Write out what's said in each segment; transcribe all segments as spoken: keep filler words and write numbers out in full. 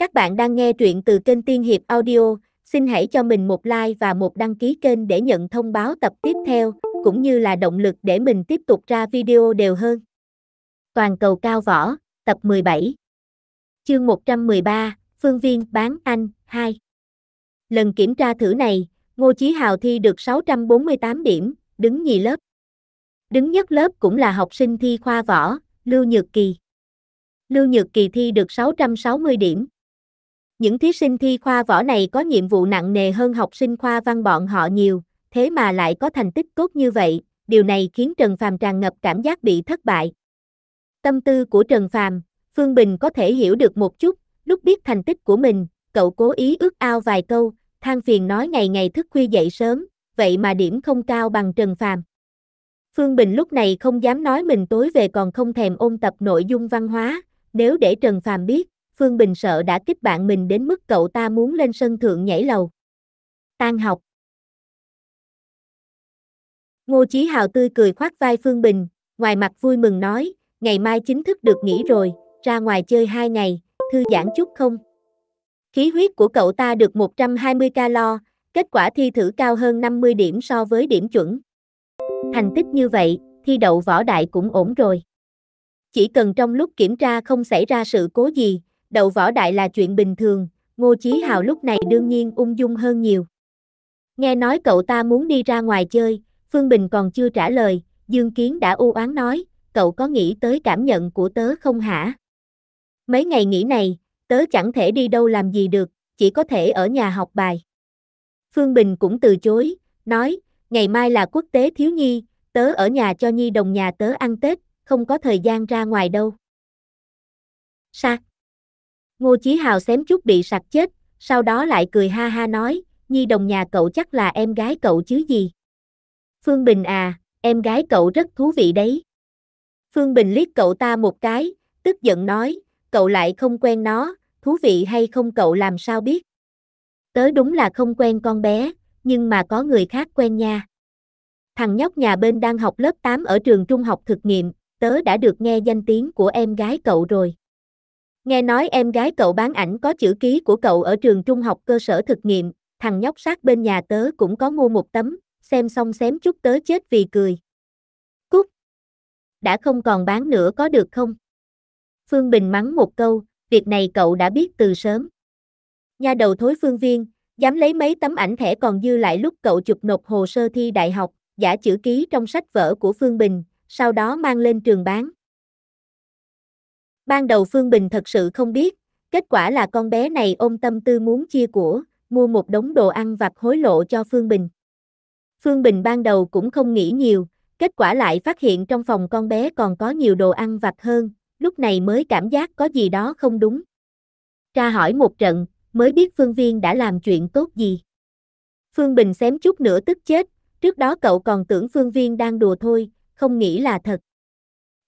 Các bạn đang nghe truyện từ kênh Tiên Hiệp Audio, xin hãy cho mình một like và một đăng ký kênh để nhận thông báo tập tiếp theo, cũng như là động lực để mình tiếp tục ra video đều hơn. Toàn cầu cao võ, tập mười bảy. Chương một trăm mười ba, Phương Viên bán anh, hai. Lần kiểm tra thử này, Ngô Chí Hào thi được sáu trăm bốn mươi tám điểm, đứng nhì lớp. Đứng nhất lớp cũng là học sinh thi khoa võ, Lưu Nhược Kỳ. Lưu Nhược Kỳ thi được sáu trăm sáu mươi điểm. Những thí sinh thi khoa võ này có nhiệm vụ nặng nề hơn học sinh khoa văn bọn họ nhiều, thế mà lại có thành tích tốt như vậy, điều này khiến Trần Phàm tràn ngập cảm giác bị thất bại. Tâm tư của Trần Phàm, Phương Bình có thể hiểu được một chút, lúc biết thành tích của mình, cậu cố ý ước ao vài câu, than phiền nói ngày ngày thức khuya dậy sớm, vậy mà điểm không cao bằng Trần Phàm. Phương Bình lúc này không dám nói mình tối về còn không thèm ôn tập nội dung văn hóa, nếu để Trần Phàm biết, Phương Bình sợ đã kích bạn mình đến mức cậu ta muốn lên sân thượng nhảy lầu. Tan học. Ngô Chí Hào tươi cười khoác vai Phương Bình, ngoài mặt vui mừng nói, ngày mai chính thức được nghỉ rồi, ra ngoài chơi hai ngày, thư giãn chút không? Khí huyết của cậu ta được một trăm hai mươi calo, kết quả thi thử cao hơn năm mươi điểm so với điểm chuẩn. Thành tích như vậy, thi đậu võ đại cũng ổn rồi. Chỉ cần trong lúc kiểm tra không xảy ra sự cố gì, đậu võ đại là chuyện bình thường, Ngô Chí Hào lúc này đương nhiên ung dung hơn nhiều. Nghe nói cậu ta muốn đi ra ngoài chơi, Phương Bình còn chưa trả lời, Dương Kiến đã u oán nói, cậu có nghĩ tới cảm nhận của tớ không hả? Mấy ngày nghỉ này, tớ chẳng thể đi đâu làm gì được, chỉ có thể ở nhà học bài. Phương Bình cũng từ chối, nói, ngày mai là quốc tế thiếu nhi, tớ ở nhà cho nhi đồng nhà tớ ăn Tết, không có thời gian ra ngoài đâu. Sạc. Ngô Chí Hào xém chút bị sặc chết, sau đó lại cười ha ha nói, nhi đồng nhà cậu chắc là em gái cậu chứ gì. Phương Bình à, em gái cậu rất thú vị đấy. Phương Bình liếc cậu ta một cái, tức giận nói, cậu lại không quen nó, thú vị hay không cậu làm sao biết. Tớ đúng là không quen con bé, nhưng mà có người khác quen nha. Thằng nhóc nhà bên đang học lớp tám ở trường trung học thực nghiệm, tớ đã được nghe danh tiếng của em gái cậu rồi. Nghe nói em gái cậu bán ảnh có chữ ký của cậu ở trường trung học cơ sở thực nghiệm, thằng nhóc sát bên nhà tớ cũng có mua một tấm, xem xong xém chút tớ chết vì cười. Cút! Đã không còn bán nữa có được không? Phương Bình mắng một câu, việc này cậu đã biết từ sớm. Nha đầu thối Phương Viên, dám lấy mấy tấm ảnh thẻ còn dư lại lúc cậu chụp nộp hồ sơ thi đại học, giả chữ ký trong sách vở của Phương Bình, sau đó mang lên trường bán. Ban đầu Phương Bình thật sự không biết, kết quả là con bé này ôm tâm tư muốn chia của, mua một đống đồ ăn vặt hối lộ cho Phương Bình. Phương Bình ban đầu cũng không nghĩ nhiều, kết quả lại phát hiện trong phòng con bé còn có nhiều đồ ăn vặt hơn, lúc này mới cảm giác có gì đó không đúng. Tra hỏi một trận, mới biết Phương Viên đã làm chuyện tốt gì. Phương Bình xém chút nữa tức chết, trước đó cậu còn tưởng Phương Viên đang đùa thôi, không nghĩ là thật.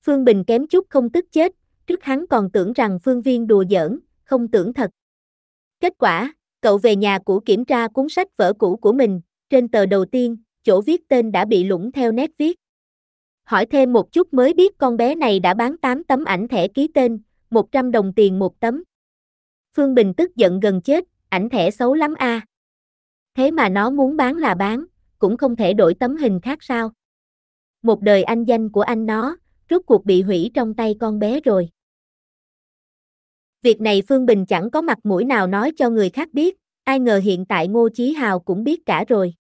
Phương Bình kém chút không tức chết, trước hắn còn tưởng rằng Phương Viên đùa giỡn, không tưởng thật. Kết quả, cậu về nhà cũ kiểm tra cuốn sách vở cũ của mình, trên tờ đầu tiên, chỗ viết tên đã bị lủng theo nét viết. Hỏi thêm một chút mới biết con bé này đã bán tám tấm ảnh thẻ ký tên, một trăm đồng tiền một tấm. Phương Bình tức giận gần chết, ảnh thẻ xấu lắm a. À. Thế mà nó muốn bán là bán, cũng không thể đổi tấm hình khác sao. Một đời anh danh của anh nó, rốt cuộc bị hủy trong tay con bé rồi. Việc này Phương Bình chẳng có mặt mũi nào nói cho người khác biết, ai ngờ hiện tại Ngô Chí Hào cũng biết cả rồi.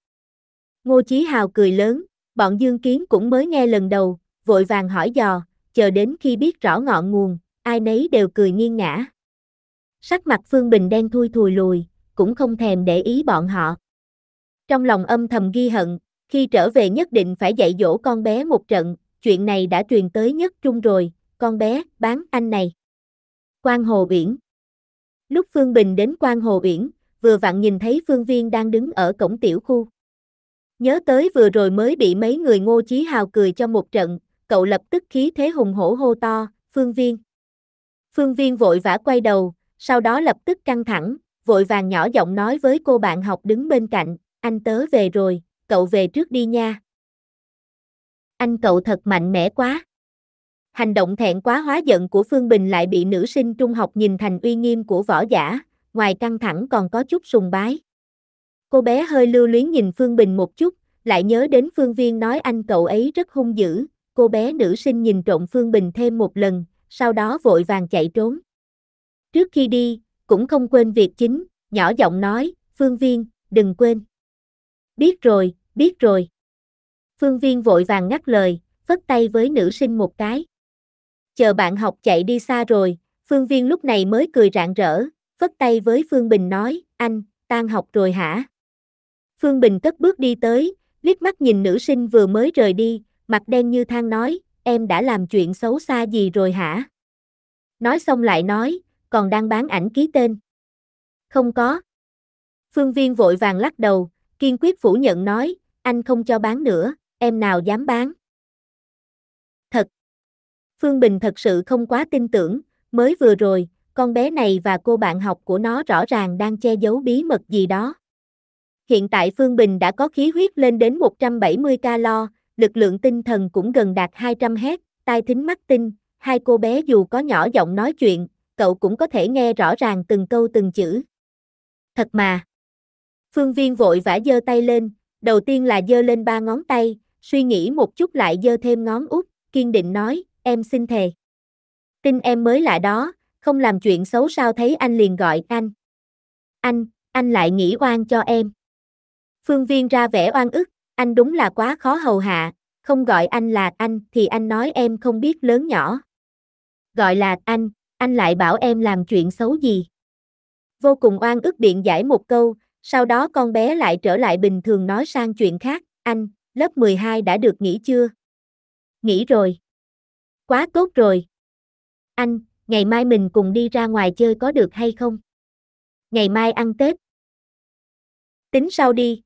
Ngô Chí Hào cười lớn, bọn Dương Kiến cũng mới nghe lần đầu, vội vàng hỏi dò, chờ đến khi biết rõ ngọn nguồn, ai nấy đều cười nghiêng ngã. Sắc mặt Phương Bình đen thui thùi lùi, cũng không thèm để ý bọn họ. Trong lòng âm thầm ghi hận, khi trở về nhất định phải dạy dỗ con bé một trận, chuyện này đã truyền tới nhất trung rồi, con bé bán anh này. Quan Hồ Viễn. Lúc Phương Bình đến Quan Hồ Viễn, vừa vặn nhìn thấy Phương Viên đang đứng ở cổng tiểu khu. Nhớ tới vừa rồi mới bị mấy người Ngô Chí Hào cười cho một trận, cậu lập tức khí thế hùng hổ hô to, Phương Viên. Phương Viên vội vã quay đầu, sau đó lập tức căng thẳng, vội vàng nhỏ giọng nói với cô bạn học đứng bên cạnh, anh tớ về rồi, cậu về trước đi nha. Anh cậu thật mạnh mẽ quá. Hành động thẹn quá hóa giận của Phương Bình lại bị nữ sinh trung học nhìn thành uy nghiêm của võ giả, ngoài căng thẳng còn có chút sùng bái. Cô bé hơi lưu luyến nhìn Phương Bình một chút, lại nhớ đến Phương Viên nói anh cậu ấy rất hung dữ. Cô bé nữ sinh nhìn trộm Phương Bình thêm một lần, sau đó vội vàng chạy trốn. Trước khi đi, cũng không quên việc chính, nhỏ giọng nói, Phương Viên, đừng quên. Biết rồi, biết rồi. Phương Viên vội vàng ngắt lời, phất tay với nữ sinh một cái. Chờ bạn học chạy đi xa rồi, Phương Viên lúc này mới cười rạng rỡ, phất tay với Phương Bình nói, anh, tan học rồi hả? Phương Bình cất bước đi tới, liếc mắt nhìn nữ sinh vừa mới rời đi, mặt đen như than nói, em đã làm chuyện xấu xa gì rồi hả? Nói xong lại nói, còn đang bán ảnh ký tên. Không có. Phương Viên vội vàng lắc đầu, kiên quyết phủ nhận nói, anh không cho bán nữa, em nào dám bán. Thật. Phương Bình thật sự không quá tin tưởng, mới vừa rồi, con bé này và cô bạn học của nó rõ ràng đang che giấu bí mật gì đó. Hiện tại Phương Bình đã có khí huyết lên đến một trăm bảy mươi calo, lực lượng tinh thần cũng gần đạt hai trăm héc, tai thính mắt tinh, hai cô bé dù có nhỏ giọng nói chuyện, cậu cũng có thể nghe rõ ràng từng câu từng chữ. Thật mà. Phương Viên vội vã giơ tay lên, đầu tiên là giơ lên ba ngón tay, suy nghĩ một chút lại giơ thêm ngón út, kiên định nói, em xin thề. Tin em mới lạ đó, không làm chuyện xấu sao thấy anh liền gọi anh. Anh, anh lại nghĩ oan cho em. Phương Viên ra vẻ oan ức, anh đúng là quá khó hầu hạ, không gọi anh là anh thì anh nói em không biết lớn nhỏ. Gọi là anh, anh lại bảo em làm chuyện xấu gì. Vô cùng oan ức biện giải một câu, sau đó con bé lại trở lại bình thường nói sang chuyện khác, anh, lớp mười hai đã được nghỉ chưa? Nghỉ rồi. Quá tốt rồi. Anh, ngày mai mình cùng đi ra ngoài chơi có được hay không? Ngày mai ăn Tết. Tính sau đi.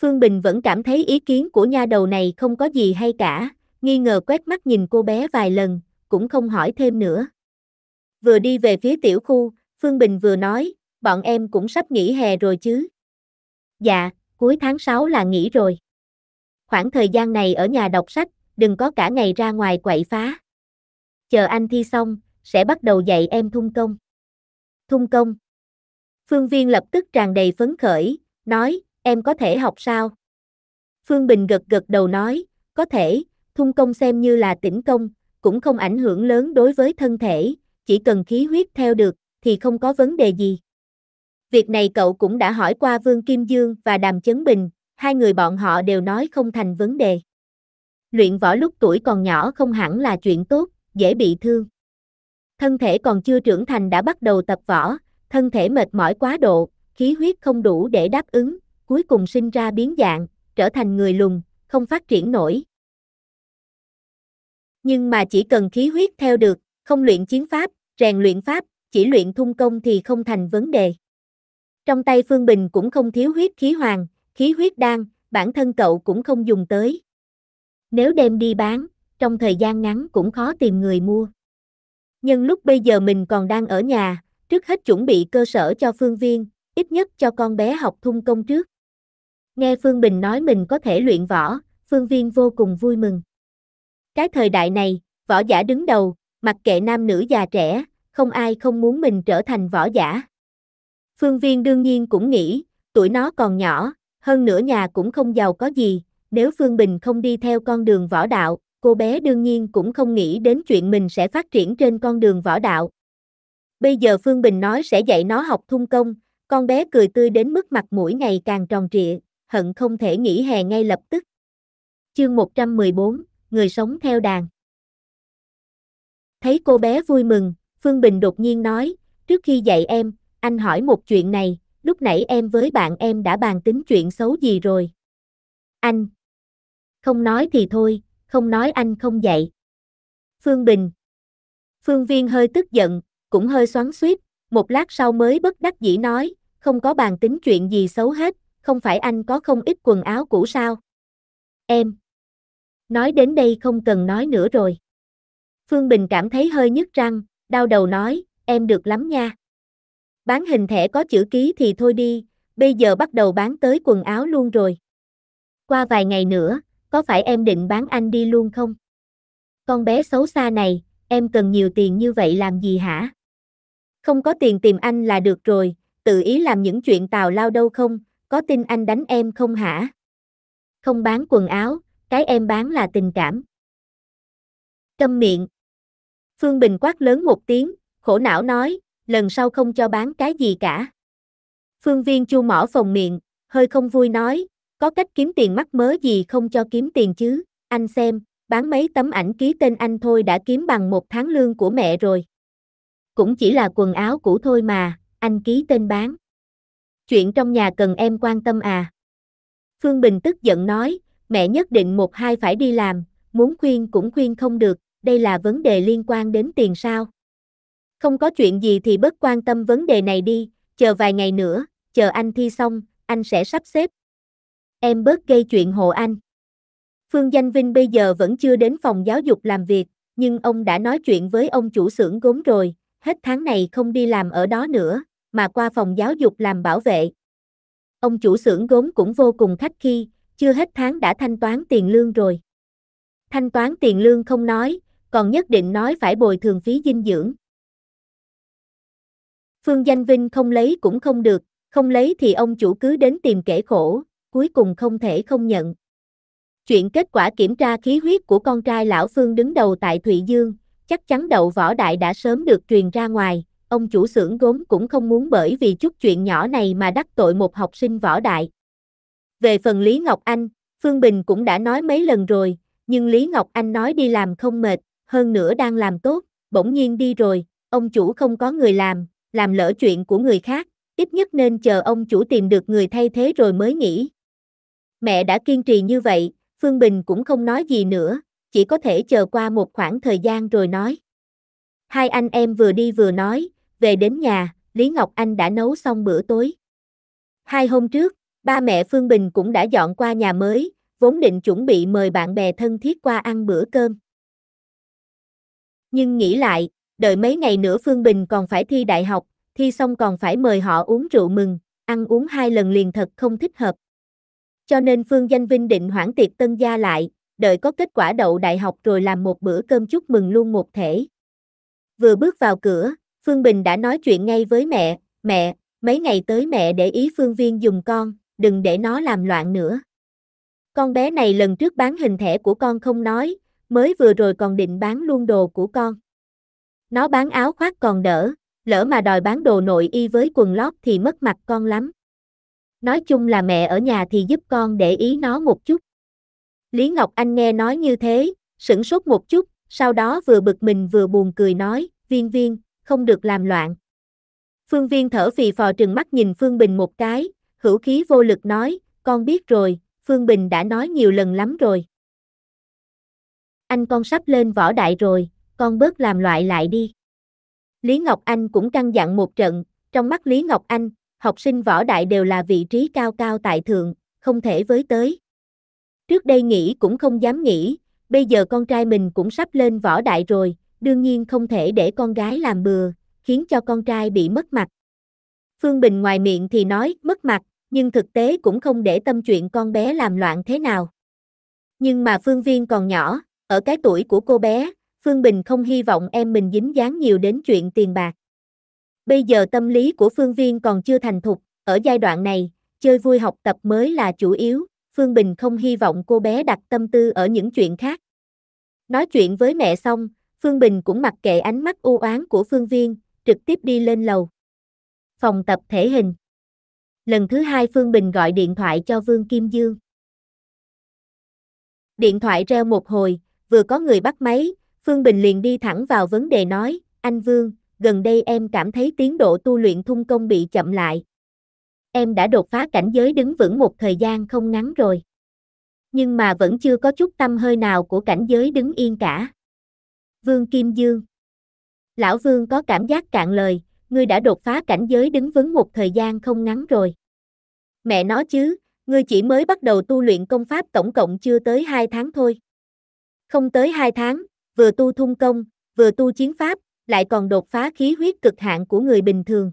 Phương Bình vẫn cảm thấy ý kiến của nha đầu này không có gì hay cả, nghi ngờ quét mắt nhìn cô bé vài lần, cũng không hỏi thêm nữa. Vừa đi về phía tiểu khu, Phương Bình vừa nói, bọn em cũng sắp nghỉ hè rồi chứ. Dạ, cuối tháng sáu là nghỉ rồi. Khoảng thời gian này ở nhà đọc sách, đừng có cả ngày ra ngoài quậy phá. Chờ anh thi xong, sẽ bắt đầu dạy em thung công. Thung công. Phương Viên lập tức tràn đầy phấn khởi, nói, em có thể học sao? Phương Bình gật gật đầu nói, có thể, thung công xem như là tĩnh công, cũng không ảnh hưởng lớn đối với thân thể, chỉ cần khí huyết theo được, thì không có vấn đề gì. Việc này cậu cũng đã hỏi qua Vương Kim Dương và Đàm Chấn Bình, hai người bọn họ đều nói không thành vấn đề. Luyện võ lúc tuổi còn nhỏ không hẳn là chuyện tốt, dễ bị thương. Thân thể còn chưa trưởng thành đã bắt đầu tập võ, thân thể mệt mỏi quá độ, khí huyết không đủ để đáp ứng, cuối cùng sinh ra biến dạng, trở thành người lùn, không phát triển nổi. Nhưng mà chỉ cần khí huyết theo được, không luyện chiến pháp, rèn luyện pháp, chỉ luyện thung công thì không thành vấn đề. Trong tay Phương Bình cũng không thiếu huyết khí hoàng, khí huyết đan, bản thân cậu cũng không dùng tới. Nếu đem đi bán, trong thời gian ngắn cũng khó tìm người mua. Nhưng lúc bây giờ mình còn đang ở nhà, trước hết chuẩn bị cơ sở cho Phương Viên, ít nhất cho con bé học thung công trước. Nghe Phương Bình nói mình có thể luyện võ, Phương Viên vô cùng vui mừng. Cái thời đại này, võ giả đứng đầu, mặc kệ nam nữ già trẻ, không ai không muốn mình trở thành võ giả. Phương Viên đương nhiên cũng nghĩ, tuổi nó còn nhỏ, hơn nữa nhà cũng không giàu có gì, nếu Phương Bình không đi theo con đường võ đạo, cô bé đương nhiên cũng không nghĩ đến chuyện mình sẽ phát triển trên con đường võ đạo. Bây giờ Phương Bình nói sẽ dạy nó học thung công, con bé cười tươi đến mức mặt mũi ngày càng tròn trịa, hận không thể nghỉ hè ngay lập tức. Chương một trăm mười bốn, người sống theo đàn. Thấy cô bé vui mừng, Phương Bình đột nhiên nói, trước khi dạy em, anh hỏi một chuyện này, lúc nãy em với bạn em đã bàn tính chuyện xấu gì rồi? Anh. Không nói thì thôi, không nói anh không dạy. Phương Bình. Phương Viên hơi tức giận, cũng hơi xoắn xuýt, một lát sau mới bất đắc dĩ nói, không có bàn tính chuyện gì xấu hết, không phải anh có không ít quần áo cũ sao? Em. Nói đến đây không cần nói nữa rồi. Phương Bình cảm thấy hơi nhức răng, đau đầu nói, em được lắm nha. Bán hình thẻ có chữ ký thì thôi đi, bây giờ bắt đầu bán tới quần áo luôn rồi. Qua vài ngày nữa, có phải em định bán anh đi luôn không? Con bé xấu xa này, em cần nhiều tiền như vậy làm gì hả? Không có tiền tìm anh là được rồi, tự ý làm những chuyện tào lao đâu không, có tin anh đánh em không hả? Không bán quần áo, cái em bán là tình cảm. Câm miệng. Phương Bình quát lớn một tiếng, khổ não nói, lần sau không cho bán cái gì cả. Phương Viên chu mỏ phồng miệng, hơi không vui nói, có cách kiếm tiền mắc mớ gì không cho kiếm tiền chứ, anh xem, bán mấy tấm ảnh ký tên anh thôi đã kiếm bằng một tháng lương của mẹ rồi. Cũng chỉ là quần áo cũ thôi mà, anh ký tên bán. Chuyện trong nhà cần em quan tâm à? Phương Bình tức giận nói, mẹ nhất định một hai phải đi làm, muốn khuyên cũng khuyên không được, đây là vấn đề liên quan đến tiền sao? Không có chuyện gì thì bớt quan tâm vấn đề này đi, chờ vài ngày nữa, chờ anh thi xong, anh sẽ sắp xếp. Em bớt gây chuyện hộ anh. Phương Danh Vinh bây giờ vẫn chưa đến phòng giáo dục làm việc, nhưng ông đã nói chuyện với ông chủ xưởng gốm rồi, hết tháng này không đi làm ở đó nữa, mà qua phòng giáo dục làm bảo vệ. Ông chủ xưởng gốm cũng vô cùng khách khí, chưa hết tháng đã thanh toán tiền lương rồi. Thanh toán tiền lương không nói, còn nhất định nói phải bồi thường phí dinh dưỡng. Phương Danh Vinh không lấy cũng không được, không lấy thì ông chủ cứ đến tìm kẻ khổ, cuối cùng không thể không nhận. Chuyện kết quả kiểm tra khí huyết của con trai lão Phương đứng đầu tại Thụy Dương, chắc chắn đậu võ đại đã sớm được truyền ra ngoài, ông chủ xưởng gốm cũng không muốn bởi vì chút chuyện nhỏ này mà đắc tội một học sinh võ đại. Về phần Lý Ngọc Anh, Phương Bình cũng đã nói mấy lần rồi, nhưng Lý Ngọc Anh nói đi làm không mệt, hơn nữa đang làm tốt, bỗng nhiên đi rồi, ông chủ không có người làm, làm lỡ chuyện của người khác, ít nhất nên chờ ông chủ tìm được người thay thế rồi mới nghỉ. Mẹ đã kiên trì như vậy, Phương Bình cũng không nói gì nữa, chỉ có thể chờ qua một khoảng thời gian rồi nói. Hai anh em vừa đi vừa nói, về đến nhà, Lý Ngọc Anh đã nấu xong bữa tối. Hai hôm trước, ba mẹ Phương Bình cũng đã dọn qua nhà mới, vốn định chuẩn bị mời bạn bè thân thiết qua ăn bữa cơm. Nhưng nghĩ lại, đợi mấy ngày nữa Phương Bình còn phải thi đại học, thi xong còn phải mời họ uống rượu mừng, ăn uống hai lần liền thật không thích hợp. Cho nên Phương Danh Vinh định hoãn tiệc tân gia lại, đợi có kết quả đậu đại học rồi làm một bữa cơm chúc mừng luôn một thể. Vừa bước vào cửa, Phương Bình đã nói chuyện ngay với mẹ, mẹ, mấy ngày tới mẹ để ý Phương Viên giùm con, đừng để nó làm loạn nữa. Con bé này lần trước bán hình thẻ của con không nói, mới vừa rồi còn định bán luôn đồ của con. Nó bán áo khoác còn đỡ, lỡ mà đòi bán đồ nội y với quần lót thì mất mặt con lắm. Nói chung là mẹ ở nhà thì giúp con để ý nó một chút. Lý Ngọc Anh nghe nói như thế, sửng sốt một chút, sau đó vừa bực mình vừa buồn cười nói, Viên Viên, không được làm loạn. Phương Viên thở phì phò trừng mắt nhìn Phương Bình một cái, hữu khí vô lực nói, con biết rồi, Phương Bình đã nói nhiều lần lắm rồi. Anh con sắp lên võ đại rồi, con bớt làm loại lại đi. Lý Ngọc Anh cũng căn dặn một trận, trong mắt Lý Ngọc Anh, học sinh võ đại đều là vị trí cao cao tại thượng, không thể với tới. Trước đây nghĩ cũng không dám nghĩ, bây giờ con trai mình cũng sắp lên võ đại rồi, đương nhiên không thể để con gái làm bừa, khiến cho con trai bị mất mặt. Phương Bình ngoài miệng thì nói mất mặt, nhưng thực tế cũng không để tâm chuyện con bé làm loạn thế nào. Nhưng mà Phương Viên còn nhỏ, ở cái tuổi của cô bé, Phương Bình không hy vọng em mình dính dáng nhiều đến chuyện tiền bạc. Bây giờ tâm lý của Phương Viên còn chưa thành thục, ở giai đoạn này, chơi vui học tập mới là chủ yếu, Phương Bình không hy vọng cô bé đặt tâm tư ở những chuyện khác. Nói chuyện với mẹ xong, Phương Bình cũng mặc kệ ánh mắt u oán của Phương Viên, trực tiếp đi lên lầu. Phòng tập thể hình. Lần thứ hai Phương Bình gọi điện thoại cho Vương Kim Dương. Điện thoại reo một hồi, vừa có người bắt máy, Phương Bình liền đi thẳng vào vấn đề nói, anh Vương, gần đây em cảm thấy tiến độ tu luyện thung công bị chậm lại. Em đã đột phá cảnh giới đứng vững một thời gian không ngắn rồi. Nhưng mà vẫn chưa có chút tâm hơi nào của cảnh giới đứng yên cả. Vương Kim Dương. Lão Vương có cảm giác cạn lời, ngươi đã đột phá cảnh giới đứng vững một thời gian không ngắn rồi. Mẹ nói chứ, ngươi chỉ mới bắt đầu tu luyện công pháp tổng cộng chưa tới hai tháng thôi. Không tới hai tháng, vừa tu thung công, vừa tu chiến pháp, lại còn đột phá khí huyết cực hạn của người bình thường.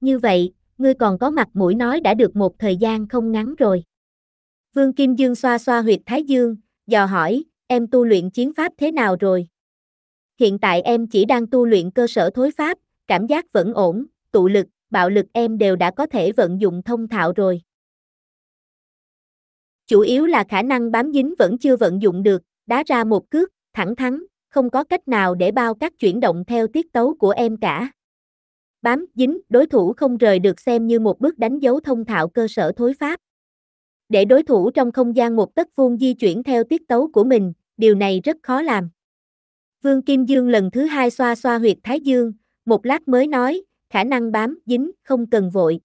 Như vậy, ngươi còn có mặt mũi nói đã được một thời gian không ngắn rồi. Vương Kim Dương xoa xoa huyệt thái dương, dò hỏi, em tu luyện chiến pháp thế nào rồi? Hiện tại em chỉ đang tu luyện cơ sở thối pháp, cảm giác vẫn ổn, tụ lực, bạo lực em đều đã có thể vận dụng thông thạo rồi. Chủ yếu là khả năng bám dính vẫn chưa vận dụng được, đá ra một cước, thẳng thắn, không có cách nào để bao các chuyển động theo tiết tấu của em cả. Bám dính, đối thủ không rời được xem như một bước đánh dấu thông thạo cơ sở thối pháp. Để đối thủ trong không gian một tấc vuông di chuyển theo tiết tấu của mình, điều này rất khó làm. Vương Kim Dương lần thứ hai xoa xoa huyệt thái dương, một lát mới nói, khả năng bám dính, không cần vội.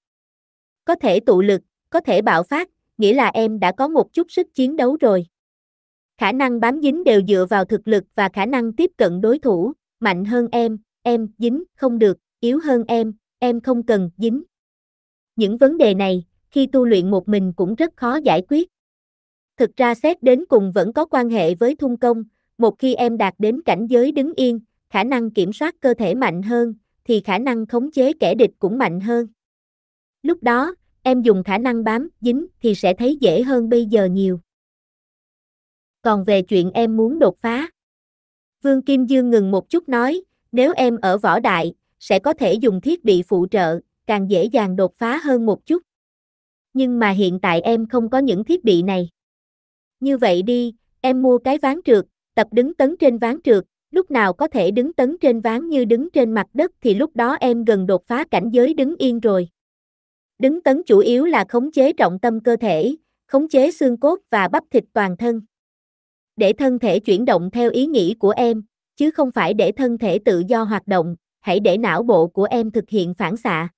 Có thể tụ lực, có thể bạo phát, nghĩa là em đã có một chút sức chiến đấu rồi. Khả năng bám dính đều dựa vào thực lực và khả năng tiếp cận đối thủ, mạnh hơn em, em dính không được, yếu hơn em, em không cần dính. Những vấn đề này, khi tu luyện một mình cũng rất khó giải quyết. Thực ra xét đến cùng vẫn có quan hệ với thung công, một khi em đạt đến cảnh giới đứng yên, khả năng kiểm soát cơ thể mạnh hơn, thì khả năng khống chế kẻ địch cũng mạnh hơn. Lúc đó, em dùng khả năng bám, dính thì sẽ thấy dễ hơn bây giờ nhiều. Còn về chuyện em muốn đột phá. Vương Kim Dương ngừng một chút nói, nếu em ở võ đại, sẽ có thể dùng thiết bị phụ trợ, càng dễ dàng đột phá hơn một chút. Nhưng mà hiện tại em không có những thiết bị này. Như vậy đi, em mua cái ván trượt, tập đứng tấn trên ván trượt, lúc nào có thể đứng tấn trên ván như đứng trên mặt đất thì lúc đó em gần đột phá cảnh giới đứng yên rồi. Đứng tấn chủ yếu là khống chế trọng tâm cơ thể, khống chế xương cốt và bắp thịt toàn thân. Để thân thể chuyển động theo ý nghĩ của em, chứ không phải để thân thể tự do hoạt động, hãy để não bộ của em thực hiện phản xạ.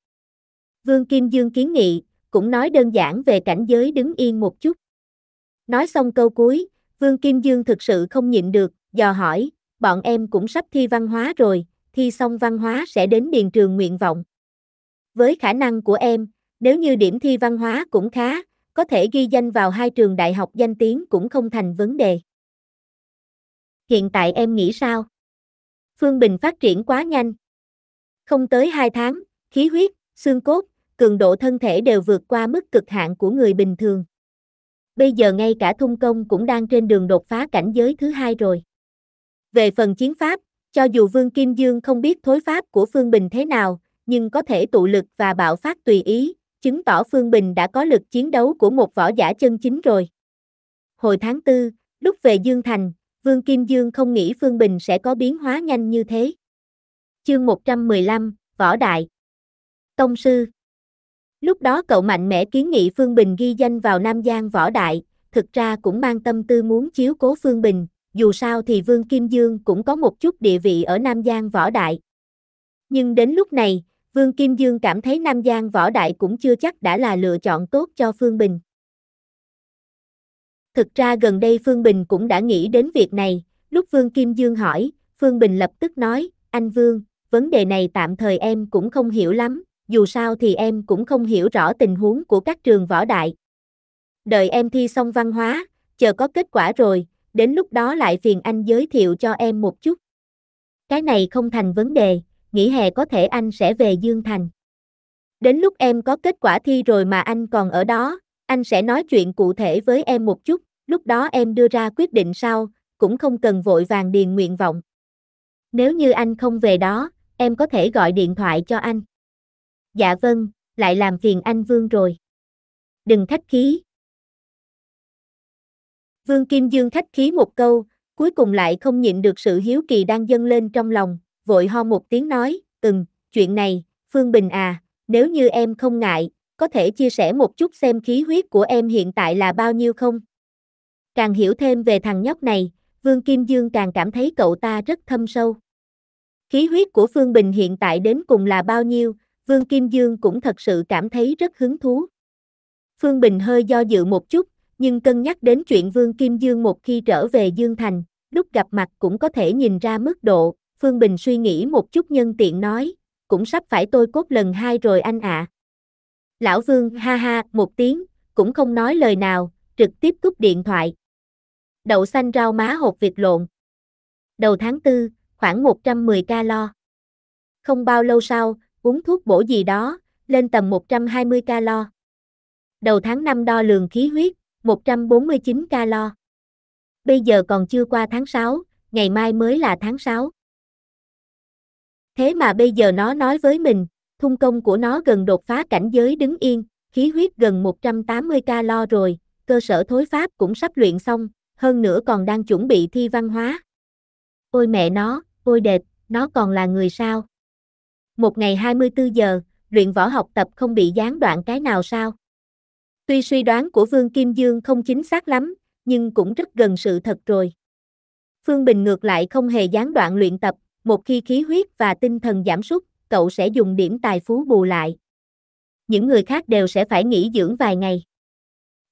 Vương Kim Dương kiến nghị, cũng nói đơn giản về cảnh giới đứng yên một chút. Nói xong câu cuối, Vương Kim Dương thực sự không nhịn được, dò hỏi, bọn em cũng sắp thi văn hóa rồi, thi xong văn hóa sẽ đến điền trường nguyện vọng. Với khả năng của em, nếu như điểm thi văn hóa cũng khá, có thể ghi danh vào hai trường đại học danh tiếng cũng không thành vấn đề. Hiện tại em nghĩ sao? Phương Bình phát triển quá nhanh. Không tới hai tháng, khí huyết, xương cốt, cường độ thân thể đều vượt qua mức cực hạn của người bình thường. Bây giờ ngay cả thung công cũng đang trên đường đột phá cảnh giới thứ hai rồi. Về phần chiến pháp, cho dù Vương Kim Dương không biết thối pháp của Phương Bình thế nào, nhưng có thể tụ lực và bạo phát tùy ý, chứng tỏ Phương Bình đã có lực chiến đấu của một võ giả chân chính rồi. Hồi tháng tư, lúc về Dương Thành, Vương Kim Dương không nghĩ Phương Bình sẽ có biến hóa nhanh như thế. Chương một trăm mười lăm, Võ Đại. Tông sư. Lúc đó cậu mạnh mẽ kiến nghị Phương Bình ghi danh vào Nam Giang Võ Đại, thực ra cũng mang tâm tư muốn chiếu cố Phương Bình, dù sao thì Vương Kim Dương cũng có một chút địa vị ở Nam Giang Võ Đại. Nhưng đến lúc này, Vương Kim Dương cảm thấy Nam Giang Võ Đại cũng chưa chắc đã là lựa chọn tốt cho Phương Bình. Thực ra gần đây Phương Bình cũng đã nghĩ đến việc này, lúc Vương Kim Dương hỏi, Phương Bình lập tức nói, anh Vương, vấn đề này tạm thời em cũng không hiểu lắm, dù sao thì em cũng không hiểu rõ tình huống của các trường võ đại. Đợi em thi xong văn hóa, chờ có kết quả rồi, đến lúc đó lại phiền anh giới thiệu cho em một chút. Cái này không thành vấn đề, nghỉ hè có thể anh sẽ về Dương Thành. Đến lúc em có kết quả thi rồi mà anh còn ở đó, anh sẽ nói chuyện cụ thể với em một chút, lúc đó em đưa ra quyết định sau, cũng không cần vội vàng điền nguyện vọng. Nếu như anh không về đó, em có thể gọi điện thoại cho anh. Dạ vâng, lại làm phiền anh Vương rồi. Đừng khách khí. Vương Kim Dương khách khí một câu, cuối cùng lại không nhịn được sự hiếu kỳ đang dâng lên trong lòng, vội ho một tiếng nói, ừm, chuyện này, Phương Bình à, nếu như em không ngại, có thể chia sẻ một chút xem khí huyết của em hiện tại là bao nhiêu không? Càng hiểu thêm về thằng nhóc này, Vương Kim Dương càng cảm thấy cậu ta rất thâm sâu. Khí huyết của Phương Bình hiện tại đến cùng là bao nhiêu, Vương Kim Dương cũng thật sự cảm thấy rất hứng thú. Phương Bình hơi do dự một chút, nhưng cân nhắc đến chuyện Vương Kim Dương một khi trở về Dương Thành, lúc gặp mặt cũng có thể nhìn ra mức độ, Phương Bình suy nghĩ một chút nhân tiện nói, cũng sắp phải tôi cốt lần hai rồi anh ạ. À. Lão Vương ha ha một tiếng, cũng không nói lời nào, trực tiếp cúp điện thoại. Đậu xanh rau má hột vịt lộn. Đầu tháng tư, khoảng một trăm mười calo. Không bao lâu sau, uống thuốc bổ gì đó, lên tầm một trăm hai mươi calo. Đầu tháng năm đo lường khí huyết, một trăm bốn mươi chín calo. bây giờ còn chưa qua tháng sáu, ngày mai mới là tháng sáu. Thế mà bây giờ nó nói với mình, thung công của nó gần đột phá cảnh giới đứng yên, khí huyết gần một trăm tám mươi calo rồi, cơ sở thối pháp cũng sắp luyện xong, hơn nữa còn đang chuẩn bị thi văn hóa. Ôi mẹ nó, ôi đệt, nó còn là người sao? Một ngày hai mươi tư giờ, luyện võ học tập không bị gián đoạn cái nào sao? Tuy suy đoán của Vương Kim Dương không chính xác lắm, nhưng cũng rất gần sự thật rồi. Phương Bình ngược lại không hề gián đoạn luyện tập, một khi khí huyết và tinh thần giảm sút, cậu sẽ dùng điểm tài phú bù lại. Những người khác đều sẽ phải nghỉ dưỡng vài ngày.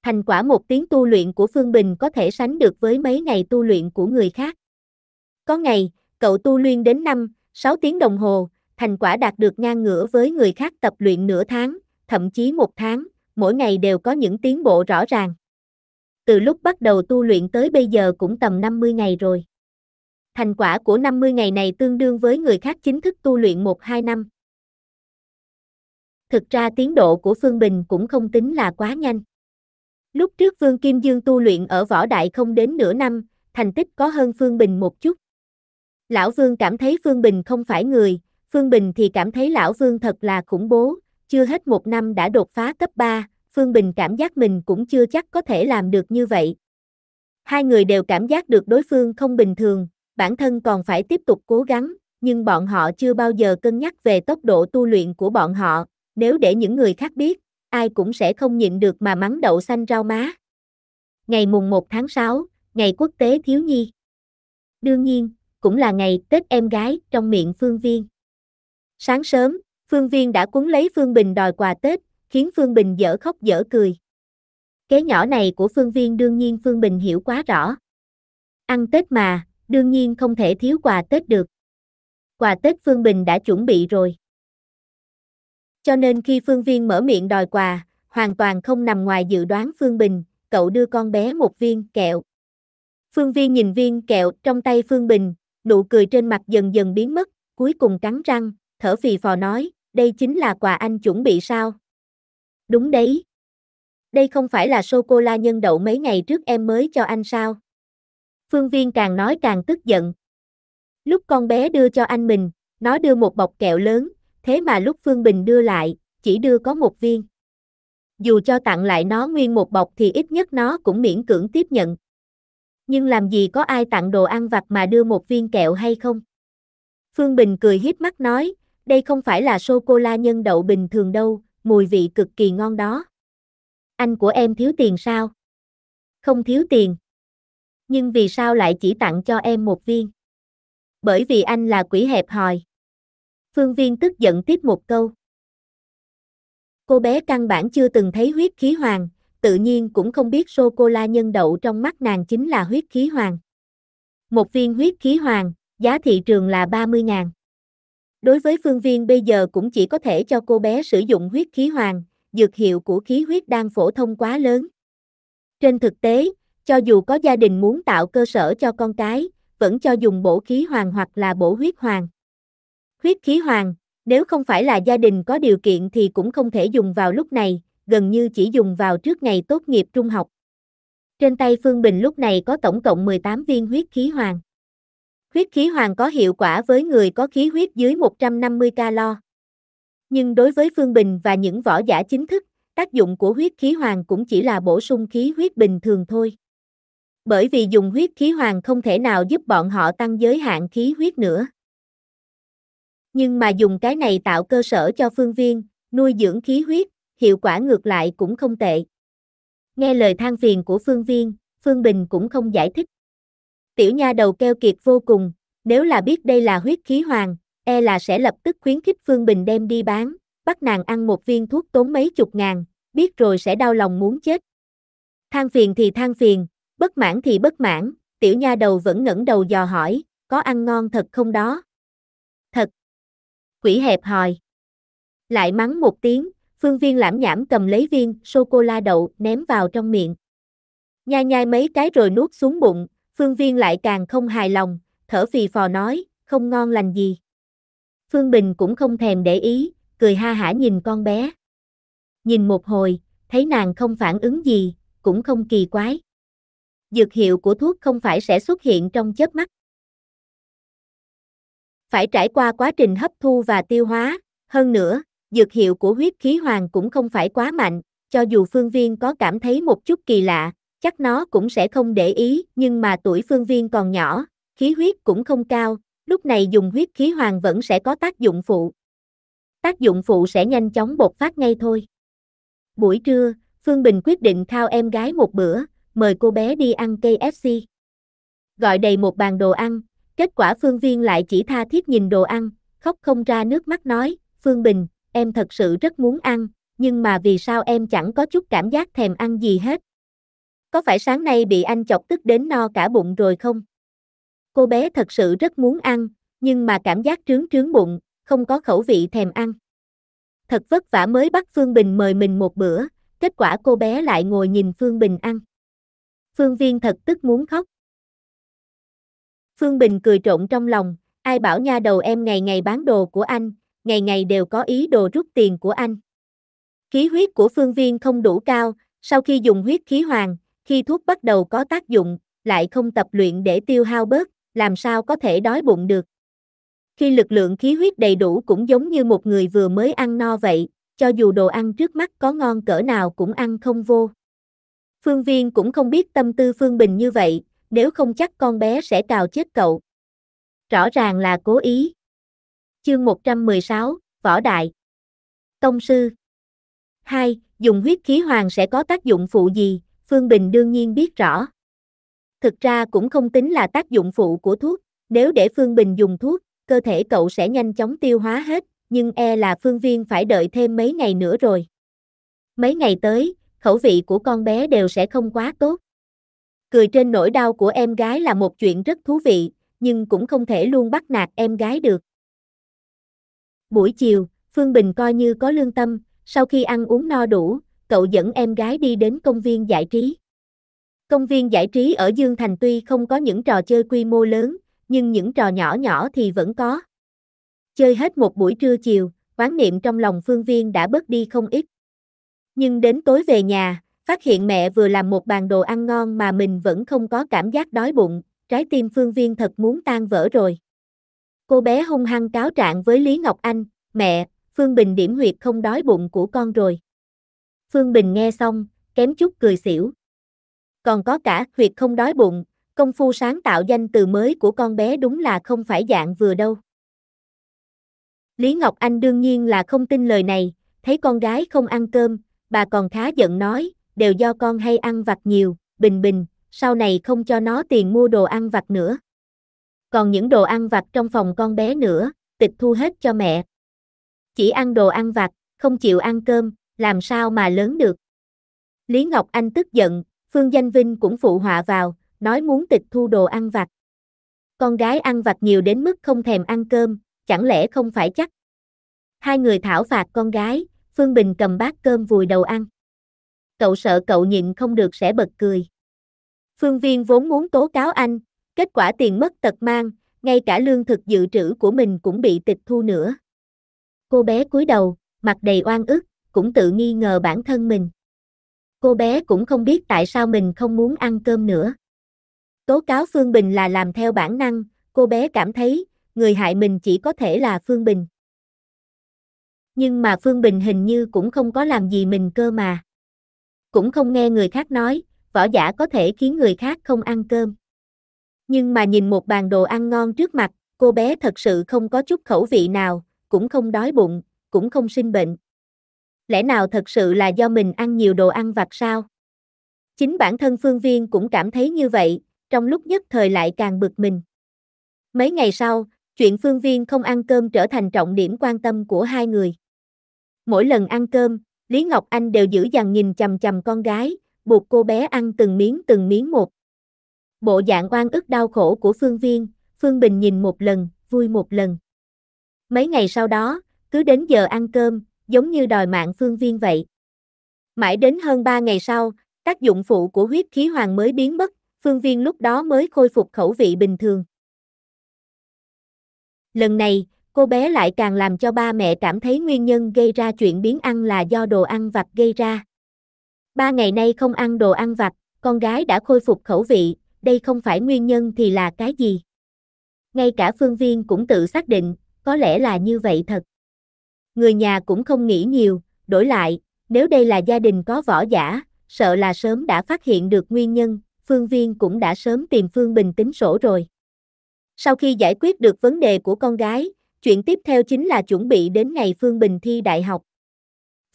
Thành quả một tiếng tu luyện của Phương Bình có thể sánh được với mấy ngày tu luyện của người khác. Có ngày, cậu tu luyện đến năm, sáu tiếng đồng hồ, thành quả đạt được ngang ngửa với người khác tập luyện nửa tháng, thậm chí một tháng, mỗi ngày đều có những tiến bộ rõ ràng. Từ lúc bắt đầu tu luyện tới bây giờ cũng tầm năm mươi ngày rồi. Thành quả của năm mươi ngày này tương đương với người khác chính thức tu luyện một đến hai năm. Thực ra tiến độ của Phương Bình cũng không tính là quá nhanh. Lúc trước Vương Kim Dương tu luyện ở Võ Đại không đến nửa năm, thành tích có hơn Phương Bình một chút. Lão Vương cảm thấy Phương Bình không phải người, Phương Bình thì cảm thấy Lão Vương thật là khủng bố, chưa hết một năm đã đột phá cấp ba, Phương Bình cảm giác mình cũng chưa chắc có thể làm được như vậy. Hai người đều cảm giác được đối phương không bình thường, bản thân còn phải tiếp tục cố gắng, nhưng bọn họ chưa bao giờ cân nhắc về tốc độ tu luyện của bọn họ, nếu để những người khác biết, ai cũng sẽ không nhịn được mà mắng đậu xanh rau má. Ngày mùng một tháng sáu, ngày quốc tế thiếu nhi. Đương nhiên, cũng là ngày Tết em gái trong miệng Phương Viên. Sáng sớm, Phương Viên đã quấn lấy Phương Bình đòi quà Tết, khiến Phương Bình dở khóc dở cười. Cái nhỏ này của Phương Viên đương nhiên Phương Bình hiểu quá rõ. Ăn Tết mà, đương nhiên không thể thiếu quà Tết được. Quà Tết Phương Bình đã chuẩn bị rồi. Cho nên khi Phương Viên mở miệng đòi quà, hoàn toàn không nằm ngoài dự đoán Phương Bình, cậu đưa con bé một viên kẹo. Phương Viên nhìn viên kẹo trong tay Phương Bình, nụ cười trên mặt dần dần biến mất, cuối cùng cắn răng, thở phì phò nói, đây chính là quà anh chuẩn bị sao? Đúng đấy. Đây không phải là sô-cô-la nhân đậu mấy ngày trước em mới cho anh sao? Phương Viên càng nói càng tức giận. Lúc con bé đưa cho anh mình, nó đưa một bọc kẹo lớn, thế mà lúc Phương Bình đưa lại, chỉ đưa có một viên. Dù cho tặng lại nó nguyên một bọc thì ít nhất nó cũng miễn cưỡng tiếp nhận. Nhưng làm gì có ai tặng đồ ăn vặt mà đưa một viên kẹo hay không? Phương Bình cười híp mắt nói, đây không phải là sô-cô-la nhân đậu bình thường đâu, mùi vị cực kỳ ngon đó. Anh của em thiếu tiền sao? Không thiếu tiền. Nhưng vì sao lại chỉ tặng cho em một viên? Bởi vì anh là quỷ hẹp hòi. Phương Viên tức giận tiếp một câu. Cô bé căn bản chưa từng thấy huyết khí hoàng, tự nhiên cũng không biết sô-cô-la nhân đậu trong mắt nàng chính là huyết khí hoàng. Một viên huyết khí hoàng, giá thị trường là ba mươi ngàn. Đối với Phương Viên bây giờ cũng chỉ có thể cho cô bé sử dụng huyết khí hoàng, dược hiệu của khí huyết đang phổ thông quá lớn. Trên thực tế, cho dù có gia đình muốn tạo cơ sở cho con cái, vẫn cho dùng bổ khí hoàng hoặc là bổ huyết hoàng. Huyết khí hoàng, nếu không phải là gia đình có điều kiện thì cũng không thể dùng vào lúc này, gần như chỉ dùng vào trước ngày tốt nghiệp trung học. Trên tay Phương Bình lúc này có tổng cộng mười tám viên huyết khí hoàng. Huyết khí hoàng có hiệu quả với người có khí huyết dưới một trăm năm mươi calo. Nhưng đối với Phương Bình và những võ giả chính thức, tác dụng của huyết khí hoàng cũng chỉ là bổ sung khí huyết bình thường thôi. Bởi vì dùng huyết khí hoàng không thể nào giúp bọn họ tăng giới hạn khí huyết nữa. Nhưng mà dùng cái này tạo cơ sở cho Phương Viên, nuôi dưỡng khí huyết, hiệu quả ngược lại cũng không tệ. Nghe lời than phiền của Phương Viên, Phương Bình cũng không giải thích. Tiểu nha đầu keo kiệt vô cùng, nếu là biết đây là huyết khí hoàng, e là sẽ lập tức khuyến khích Phương Bình đem đi bán, bắt nàng ăn một viên thuốc tốn mấy chục ngàn, biết rồi sẽ đau lòng muốn chết. Than phiền thì than phiền, bất mãn thì bất mãn, tiểu nha đầu vẫn ngẩng đầu dò hỏi, có ăn ngon thật không đó? Thật. Quỷ hẹp hòi. Lại mắng một tiếng, Phương Viên lảm nhảm cầm lấy viên sô-cô-la đậu ném vào trong miệng. Nhai nhai mấy cái rồi nuốt xuống bụng, Phương Viên lại càng không hài lòng, thở phì phò nói, không ngon lành gì. Phương Bình cũng không thèm để ý, cười ha hả nhìn con bé. Nhìn một hồi, thấy nàng không phản ứng gì, cũng không kỳ quái. dược hiệu của thuốc không phải sẽ xuất hiện trong chớp mắt. Phải trải qua quá trình hấp thu và tiêu hóa, hơn nữa, dược hiệu của huyết khí hoàng cũng không phải quá mạnh, cho dù Phương Viên có cảm thấy một chút kỳ lạ, chắc nó cũng sẽ không để ý, nhưng mà tuổi Phương Viên còn nhỏ, khí huyết cũng không cao, lúc này dùng huyết khí hoàng vẫn sẽ có tác dụng phụ. Tác dụng phụ sẽ nhanh chóng bộc phát ngay thôi. Buổi trưa, Phương Bình quyết định khao em gái một bữa, mời cô bé đi ăn K F C. Gọi đầy một bàn đồ ăn, kết quả Phương Viên lại chỉ tha thiết nhìn đồ ăn, khóc không ra nước mắt nói, Phương Bình, em thật sự rất muốn ăn, nhưng mà vì sao em chẳng có chút cảm giác thèm ăn gì hết? Có phải sáng nay bị anh chọc tức đến no cả bụng rồi không? Cô bé thật sự rất muốn ăn, nhưng mà cảm giác trướng trướng bụng, không có khẩu vị thèm ăn. Thật vất vả mới bắt Phương Bình mời mình một bữa, kết quả cô bé lại ngồi nhìn Phương Bình ăn. Phương Viên thật tức muốn khóc. Phương Bình cười trộn trong lòng, ai bảo nha đầu em ngày ngày bán đồ của anh, ngày ngày đều có ý đồ rút tiền của anh. Khí huyết của Phương Viên không đủ cao, sau khi dùng huyết khí hoàng, khi thuốc bắt đầu có tác dụng, lại không tập luyện để tiêu hao bớt, làm sao có thể đói bụng được. Khi lực lượng khí huyết đầy đủ cũng giống như một người vừa mới ăn no vậy, cho dù đồ ăn trước mắt có ngon cỡ nào cũng ăn không vô. Phương Viên cũng không biết tâm tư Phương Bình như vậy, nếu không chắc con bé sẽ cào chết cậu. Rõ ràng là cố ý. Chương một trăm mười sáu, Võ Đại. Tông sư. hai. Dùng huyết khí hoàng sẽ có tác dụng phụ gì, Phương Bình đương nhiên biết rõ. Thực ra cũng không tính là tác dụng phụ của thuốc, nếu để Phương Bình dùng thuốc, cơ thể cậu sẽ nhanh chóng tiêu hóa hết, nhưng e là Phương Viên phải đợi thêm mấy ngày nữa rồi. Mấy ngày tới, khẩu vị của con bé đều sẽ không quá tốt. Cười trên nỗi đau của em gái là một chuyện rất thú vị, nhưng cũng không thể luôn bắt nạt em gái được. Buổi chiều, Phương Bình coi như có lương tâm, sau khi ăn uống no đủ, cậu dẫn em gái đi đến công viên giải trí. Công viên giải trí ở Dương Thành tuy không có những trò chơi quy mô lớn, nhưng những trò nhỏ nhỏ thì vẫn có. Chơi hết một buổi trưa chiều, oán niệm trong lòng Phương Viên đã bớt đi không ít. Nhưng đến tối về nhà, phát hiện mẹ vừa làm một bàn đồ ăn ngon mà mình vẫn không có cảm giác đói bụng, trái tim Phương Viên thật muốn tan vỡ rồi. Cô bé hung hăng cáo trạng với Lý Ngọc Anh, mẹ, Phương Bình điểm huyệt không đói bụng của con rồi. Phương Bình nghe xong, kém chút cười xỉu. Còn có cả huyệt không đói bụng, công phu sáng tạo danh từ mới của con bé đúng là không phải dạng vừa đâu. Lý Ngọc Anh đương nhiên là không tin lời này, thấy con gái không ăn cơm, bà còn khá giận nói, đều do con hay ăn vặt nhiều, Bình Bình, sau này không cho nó tiền mua đồ ăn vặt nữa. Còn những đồ ăn vặt trong phòng con bé nữa, tịch thu hết cho mẹ. Chỉ ăn đồ ăn vặt, không chịu ăn cơm, làm sao mà lớn được. Lý Ngọc Anh tức giận, Phương Danh Vinh cũng phụ họa vào, nói muốn tịch thu đồ ăn vặt. Con gái ăn vặt nhiều đến mức không thèm ăn cơm, chẳng lẽ không phải chắc. Hai người thảo phạt con gái, Phương Bình cầm bát cơm vùi đầu ăn. Cậu sợ cậu nhịn không được sẽ bật cười. Phương Viên vốn muốn tố cáo anh, kết quả tiền mất tật mang, ngay cả lương thực dự trữ của mình cũng bị tịch thu nữa. Cô bé cúi đầu, mặt đầy oan ức, cũng tự nghi ngờ bản thân mình. Cô bé cũng không biết tại sao mình không muốn ăn cơm nữa. Tố cáo Phương Bình là làm theo bản năng, cô bé cảm thấy, người hại mình chỉ có thể là Phương Bình. Nhưng mà Phương Bình hình như cũng không có làm gì mình cơ mà. Cũng không nghe người khác nói, võ giả có thể khiến người khác không ăn cơm. Nhưng mà nhìn một bàn đồ ăn ngon trước mặt, cô bé thật sự không có chút khẩu vị nào, cũng không đói bụng, cũng không sinh bệnh. Lẽ nào thật sự là do mình ăn nhiều đồ ăn vặt sao? Chính bản thân Phương Viên cũng cảm thấy như vậy, trong lúc nhất thời lại càng bực mình. Mấy ngày sau, chuyện Phương Viên không ăn cơm trở thành trọng điểm quan tâm của hai người. Mỗi lần ăn cơm, Lý Ngọc Anh đều dữ dằn nhìn chằm chằm con gái, buộc cô bé ăn từng miếng từng miếng một. Bộ dạng oan ức đau khổ của Phương Viên, Phương Bình nhìn một lần, vui một lần. Mấy ngày sau đó, cứ đến giờ ăn cơm, giống như đòi mạng Phương Viên vậy. Mãi đến hơn ba ngày sau, tác dụng phụ của huyết khí hoàng mới biến mất, Phương Viên lúc đó mới khôi phục khẩu vị bình thường. Lần này, cô bé lại càng làm cho ba mẹ cảm thấy nguyên nhân gây ra chuyện biến ăn là do đồ ăn vặt gây ra. Ba ngày nay không ăn đồ ăn vặt, con gái đã khôi phục khẩu vị, đây không phải nguyên nhân thì là cái gì? Ngay cả Phương Viên cũng tự xác định, có lẽ là như vậy thật. Người nhà cũng không nghĩ nhiều, đổi lại, nếu đây là gia đình có võ giả, sợ là sớm đã phát hiện được nguyên nhân, Phương Viên cũng đã sớm tìm Phương Bình tính sổ rồi. Sau khi giải quyết được vấn đề của con gái, chuyện tiếp theo chính là chuẩn bị đến ngày Phương Bình thi đại học.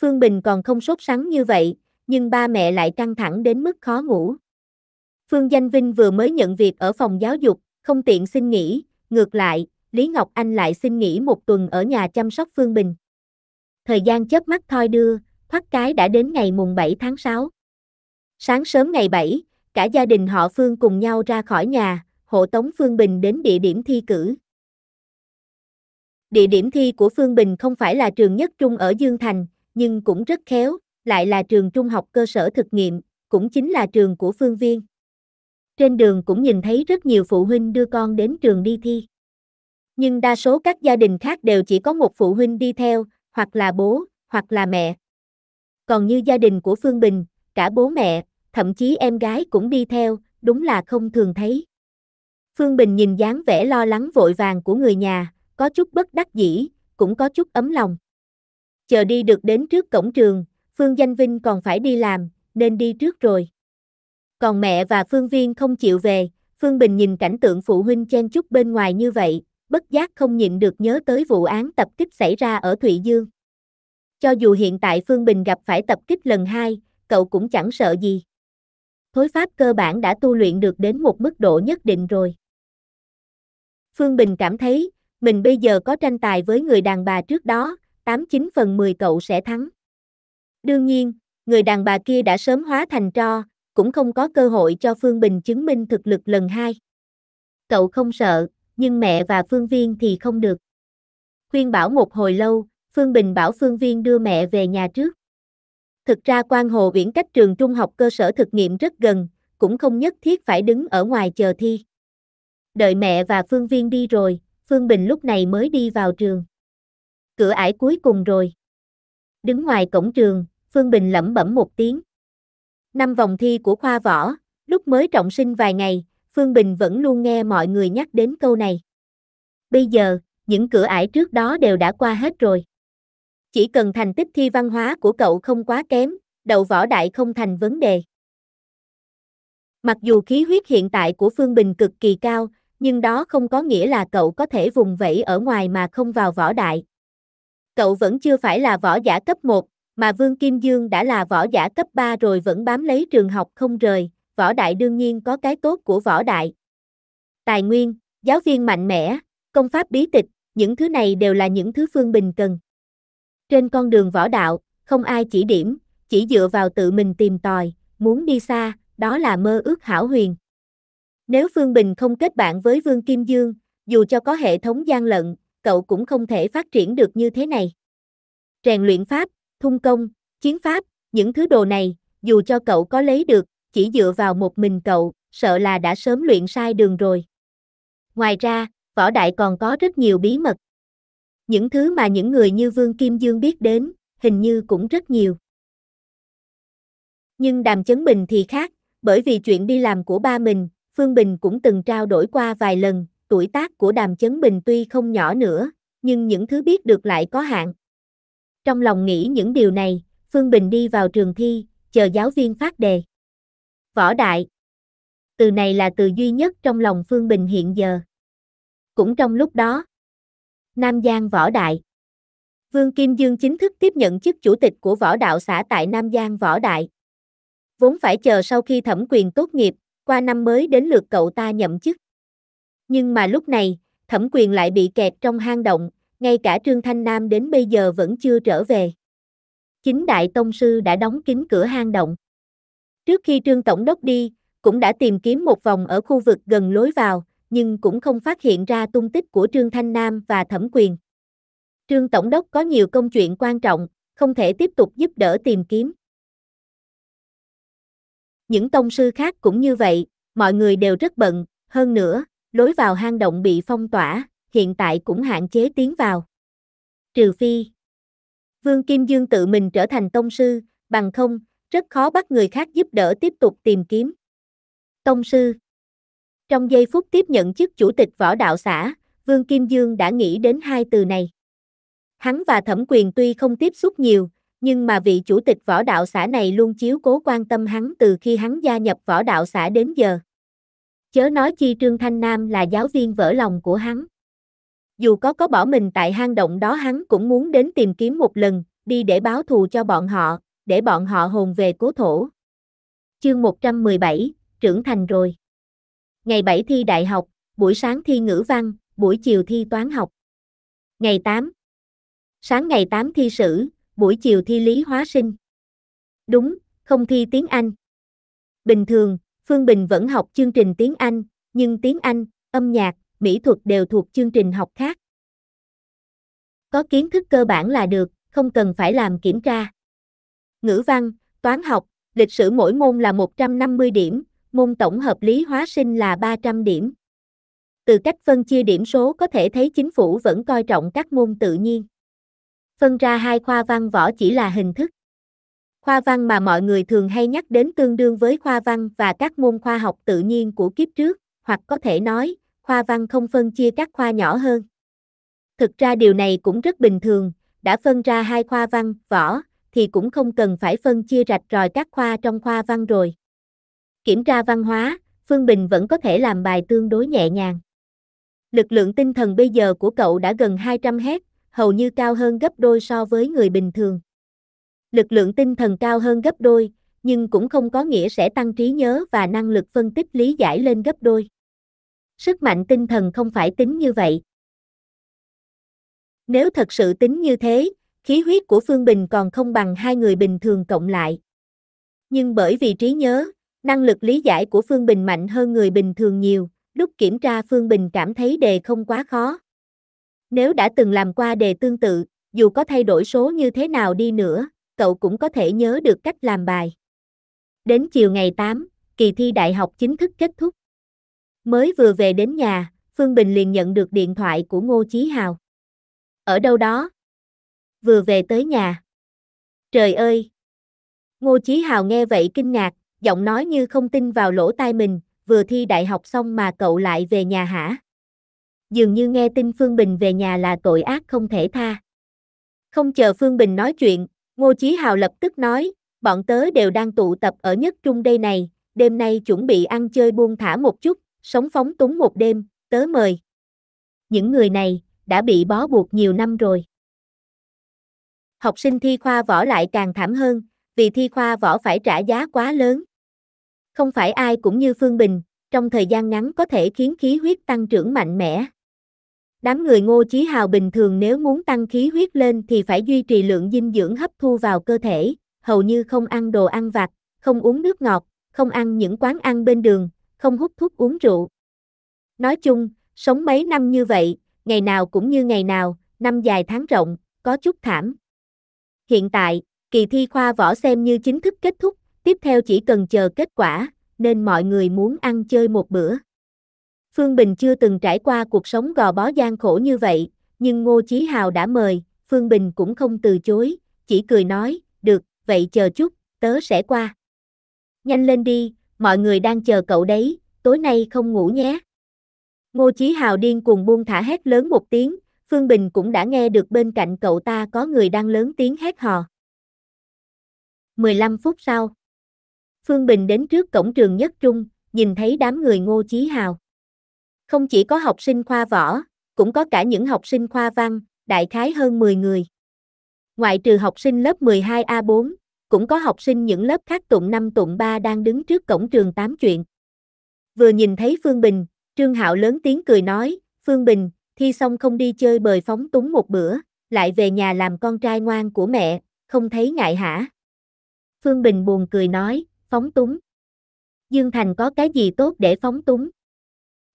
Phương Bình còn không sốt sắng như vậy, nhưng ba mẹ lại căng thẳng đến mức khó ngủ. Phương Danh Vinh vừa mới nhận việc ở phòng giáo dục, không tiện xin nghỉ, ngược lại, Lý Ngọc Anh lại xin nghỉ một tuần ở nhà chăm sóc Phương Bình. Thời gian chớp mắt thoi đưa, thoát cái đã đến ngày mùng bảy tháng sáu. Sáng sớm ngày bảy, cả gia đình họ Phương cùng nhau ra khỏi nhà, hộ tống Phương Bình đến địa điểm thi cử. Địa điểm thi của Phương Bình không phải là trường nhất trung ở Dương Thành, nhưng cũng rất khéo, lại là trường trung học cơ sở thực nghiệm, cũng chính là trường của Phương Viên. Trên đường cũng nhìn thấy rất nhiều phụ huynh đưa con đến trường đi thi. Nhưng đa số các gia đình khác đều chỉ có một phụ huynh đi theo, hoặc là bố, hoặc là mẹ. Còn như gia đình của Phương Bình, cả bố mẹ, thậm chí em gái cũng đi theo, đúng là không thường thấy. Phương Bình nhìn dáng vẻ lo lắng vội vàng của người nhà, có chút bất đắc dĩ, cũng có chút ấm lòng. Chờ đi được đến trước cổng trường, Phương Danh Vinh còn phải đi làm, nên đi trước rồi. Còn mẹ và Phương Viên không chịu về, Phương Bình nhìn cảnh tượng phụ huynh chen chúc bên ngoài như vậy, bất giác không nhịn được nhớ tới vụ án tập kích xảy ra ở Thụy Dương. Cho dù hiện tại Phương Bình gặp phải tập kích lần hai, cậu cũng chẳng sợ gì. Thối pháp cơ bản đã tu luyện được đến một mức độ nhất định rồi. Phương Bình cảm thấy, mình bây giờ có tranh tài với người đàn bà trước đó, tám chín phần mười cậu sẽ thắng. Đương nhiên, người đàn bà kia đã sớm hóa thành tro, cũng không có cơ hội cho Phương Bình chứng minh thực lực lần hai. Cậu không sợ, nhưng mẹ và Phương Viên thì không được. Khuyên bảo một hồi lâu, Phương Bình bảo Phương Viên đưa mẹ về nhà trước. Thực ra Quan Hồ Viễn cách trường trung học cơ sở thực nghiệm rất gần, cũng không nhất thiết phải đứng ở ngoài chờ thi. Đợi mẹ và Phương Viên đi rồi, Phương Bình lúc này mới đi vào trường. Cửa ải cuối cùng rồi. Đứng ngoài cổng trường, Phương Bình lẩm bẩm một tiếng. Năm vòng thi của khoa võ, lúc mới trọng sinh vài ngày, Phương Bình vẫn luôn nghe mọi người nhắc đến câu này. Bây giờ, những cửa ải trước đó đều đã qua hết rồi. Chỉ cần thành tích thi văn hóa của cậu không quá kém, đậu võ đại không thành vấn đề. Mặc dù khí huyết hiện tại của Phương Bình cực kỳ cao, nhưng đó không có nghĩa là cậu có thể vùng vẫy ở ngoài mà không vào võ đại. Cậu vẫn chưa phải là võ giả cấp một, mà Vương Kim Dương đã là võ giả cấp ba rồi vẫn bám lấy trường học không rời, võ đại đương nhiên có cái tốt của võ đại. Tài nguyên, giáo viên mạnh mẽ, công pháp bí tịch, những thứ này đều là những thứ Phương Bình cần. Trên con đường võ đạo, không ai chỉ điểm, chỉ dựa vào tự mình tìm tòi, muốn đi xa, đó là mơ ước hão huyền. Nếu Phương Bình không kết bạn với Vương Kim Dương, dù cho có hệ thống gian lận, cậu cũng không thể phát triển được như thế này. Rèn luyện pháp, thung công, chiến pháp, những thứ đồ này, dù cho cậu có lấy được, chỉ dựa vào một mình cậu, sợ là đã sớm luyện sai đường rồi. Ngoài ra, võ đại còn có rất nhiều bí mật. Những thứ mà những người như Vương Kim Dương biết đến, hình như cũng rất nhiều. Nhưng Đàm Chấn Bình thì khác, bởi vì chuyện đi làm của ba mình, Phương Bình cũng từng trao đổi qua vài lần, tuổi tác của Đàm Chấn Bình tuy không nhỏ nữa, nhưng những thứ biết được lại có hạn. Trong lòng nghĩ những điều này, Phương Bình đi vào trường thi, chờ giáo viên phát đề. Võ đại. Từ này là từ duy nhất trong lòng Phương Bình hiện giờ. Cũng trong lúc đó, Nam Giang Võ Đại. Vương Kim Dương chính thức tiếp nhận chức chủ tịch của võ đạo xã tại Nam Giang Võ Đại. Vốn phải chờ sau khi Thẩm Quyền tốt nghiệp, qua năm mới đến lượt cậu ta nhậm chức. Nhưng mà lúc này, Thẩm Quyền lại bị kẹt trong hang động, ngay cả Trương Thanh Nam đến bây giờ vẫn chưa trở về. Chính Đại Tông Sư đã đóng kín cửa hang động. Trước khi Trương Tổng Đốc đi, cũng đã tìm kiếm một vòng ở khu vực gần lối vào, nhưng cũng không phát hiện ra tung tích của Trương Thanh Nam và Thẩm Quyền. Trương Tổng Đốc có nhiều công chuyện quan trọng, không thể tiếp tục giúp đỡ tìm kiếm. Những tông sư khác cũng như vậy, mọi người đều rất bận, hơn nữa, lối vào hang động bị phong tỏa, hiện tại cũng hạn chế tiến vào. Trừ phi Vương Kim Dương tự mình trở thành tông sư, bằng không, rất khó bắt người khác giúp đỡ tiếp tục tìm kiếm. Tông sư. Trong giây phút tiếp nhận chức chủ tịch võ đạo xã, Vương Kim Dương đã nghĩ đến hai từ này. Hắn và Thẩm Quyền tuy không tiếp xúc nhiều, nhưng mà vị chủ tịch võ đạo xã này luôn chiếu cố quan tâm hắn từ khi hắn gia nhập võ đạo xã đến giờ. Chớ nói chi Trương Thanh Nam là giáo viên vỡ lòng của hắn. Dù có có bỏ mình tại hang động đó hắn cũng muốn đến tìm kiếm một lần, đi để báo thù cho bọn họ, để bọn họ hồn về cố thổ. Chương một trăm mười bảy, trưởng thành rồi. Ngày bảy thi đại học, buổi sáng thi ngữ văn, buổi chiều thi toán học. Ngày tám. Sáng ngày tám thi sử, buổi chiều thi lý hóa sinh. Đúng, không thi tiếng Anh. Bình thường, Phương Bình vẫn học chương trình tiếng Anh, nhưng tiếng Anh, âm nhạc, mỹ thuật đều thuộc chương trình học khác. Có kiến thức cơ bản là được, không cần phải làm kiểm tra. Ngữ văn, toán học, lịch sử mỗi môn là một trăm năm mươi điểm, môn tổng hợp lý hóa sinh là ba trăm điểm. Từ cách phân chia điểm số có thể thấy chính phủ vẫn coi trọng các môn tự nhiên. Phân ra hai khoa văn võ chỉ là hình thức. Khoa văn mà mọi người thường hay nhắc đến tương đương với khoa văn và các môn khoa học tự nhiên của kiếp trước, hoặc có thể nói, khoa văn không phân chia các khoa nhỏ hơn. Thực ra điều này cũng rất bình thường, đã phân ra hai khoa văn, võ, thì cũng không cần phải phân chia rạch ròi các khoa trong khoa văn rồi. Kiểm tra văn hóa, Phương Bình vẫn có thể làm bài tương đối nhẹ nhàng. Lực lượng tinh thần bây giờ của cậu đã gần hai trăm hét, hầu như cao hơn gấp đôi so với người bình thường. Lực lượng tinh thần cao hơn gấp đôi, nhưng cũng không có nghĩa sẽ tăng trí nhớ và năng lực phân tích lý giải lên gấp đôi. Sức mạnh tinh thần không phải tính như vậy. Nếu thật sự tính như thế, khí huyết của Phương Bình còn không bằng hai người bình thường cộng lại. Nhưng bởi vì trí nhớ, năng lực lý giải của Phương Bình mạnh hơn người bình thường nhiều, lúc kiểm tra Phương Bình cảm thấy đề không quá khó. Nếu đã từng làm qua đề tương tự, dù có thay đổi số như thế nào đi nữa, cậu cũng có thể nhớ được cách làm bài. Đến chiều ngày tám, kỳ thi đại học chính thức kết thúc. Mới vừa về đến nhà, Phương Bình liền nhận được điện thoại của Ngô Chí Hào. Ở đâu đó? Vừa về tới nhà. Trời ơi! Ngô Chí Hào nghe vậy kinh ngạc, giọng nói như không tin vào lỗ tai mình, vừa thi đại học xong mà cậu lại về nhà hả? Dường như nghe tin Phương Bình về nhà là tội ác không thể tha. Không chờ Phương Bình nói chuyện, Ngô Chí Hào lập tức nói, bọn tớ đều đang tụ tập ở nhất trung đây này, đêm nay chuẩn bị ăn chơi buông thả một chút, sống phóng túng một đêm, tớ mời. Những người này đã bị bó buộc nhiều năm rồi. Học sinh thi khoa võ lại càng thảm hơn, vì thi khoa võ phải trả giá quá lớn. Không phải ai cũng như Phương Bình, trong thời gian ngắn có thể khiến khí huyết tăng trưởng mạnh mẽ. Đám người Ngô Chí Hào bình thường nếu muốn tăng khí huyết lên thì phải duy trì lượng dinh dưỡng hấp thu vào cơ thể, hầu như không ăn đồ ăn vặt, không uống nước ngọt, không ăn những quán ăn bên đường, không hút thuốc uống rượu. Nói chung, sống mấy năm như vậy, ngày nào cũng như ngày nào, năm dài tháng rộng, có chút thảm. Hiện tại, kỳ thi khoa võ xem như chính thức kết thúc, tiếp theo chỉ cần chờ kết quả, nên mọi người muốn ăn chơi một bữa. Phương Bình chưa từng trải qua cuộc sống gò bó gian khổ như vậy, nhưng Ngô Chí Hào đã mời, Phương Bình cũng không từ chối, chỉ cười nói, được, vậy chờ chút, tớ sẽ qua. Nhanh lên đi, mọi người đang chờ cậu đấy, tối nay không ngủ nhé. Ngô Chí Hào điên cuồng buông thả hét lớn một tiếng, Phương Bình cũng đã nghe được bên cạnh cậu ta có người đang lớn tiếng hét hò. mười lăm phút sau, Phương Bình đến trước cổng trường nhất trung, nhìn thấy đám người Ngô Chí Hào. Không chỉ có học sinh khoa võ, cũng có cả những học sinh khoa văn, đại khái hơn mười người. Ngoại trừ học sinh lớp mười hai A bốn, cũng có học sinh những lớp khác tụm năm tụm ba đang đứng trước cổng trường tám chuyện. Vừa nhìn thấy Phương Bình, Trương Hạo lớn tiếng cười nói, Phương Bình, thi xong không đi chơi bời phóng túng một bữa, lại về nhà làm con trai ngoan của mẹ, không thấy ngại hả? Phương Bình buồn cười nói, phóng túng. Dương Thành có cái gì tốt để phóng túng?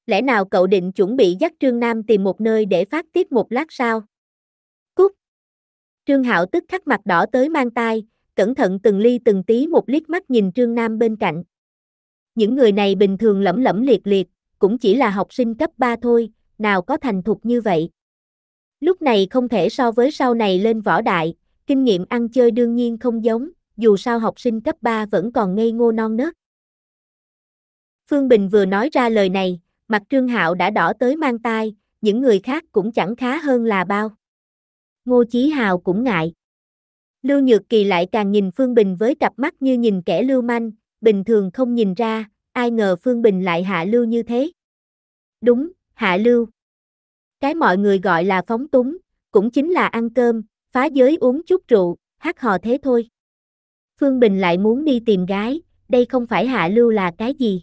Lẽ nào cậu định chuẩn bị dắt Trương Nam tìm một nơi để phát tiết một lát sao? Cút! Trương Hạo tức khắc mặt đỏ tới mang tai, cẩn thận từng ly từng tí một liếc mắt nhìn Trương Nam bên cạnh. Những người này bình thường lẫm lẫm liệt liệt, cũng chỉ là học sinh cấp ba thôi, nào có thành thục như vậy. Lúc này không thể so với sau này lên võ đại, kinh nghiệm ăn chơi đương nhiên không giống, dù sao học sinh cấp ba vẫn còn ngây ngô non nớt. Phương Bình vừa nói ra lời này, mặt Trương Hạo đã đỏ tới mang tai, những người khác cũng chẳng khá hơn là bao. Ngô Chí Hào cũng ngại. Lưu Nhược Kỳ lại càng nhìn Phương Bình với cặp mắt như nhìn kẻ lưu manh, bình thường không nhìn ra, ai ngờ Phương Bình lại hạ lưu như thế. Đúng, hạ lưu. Cái mọi người gọi là phóng túng, cũng chính là ăn cơm, phá giới uống chút rượu, hát hò thế thôi. Phương Bình lại muốn đi tìm gái, đây không phải hạ lưu là cái gì.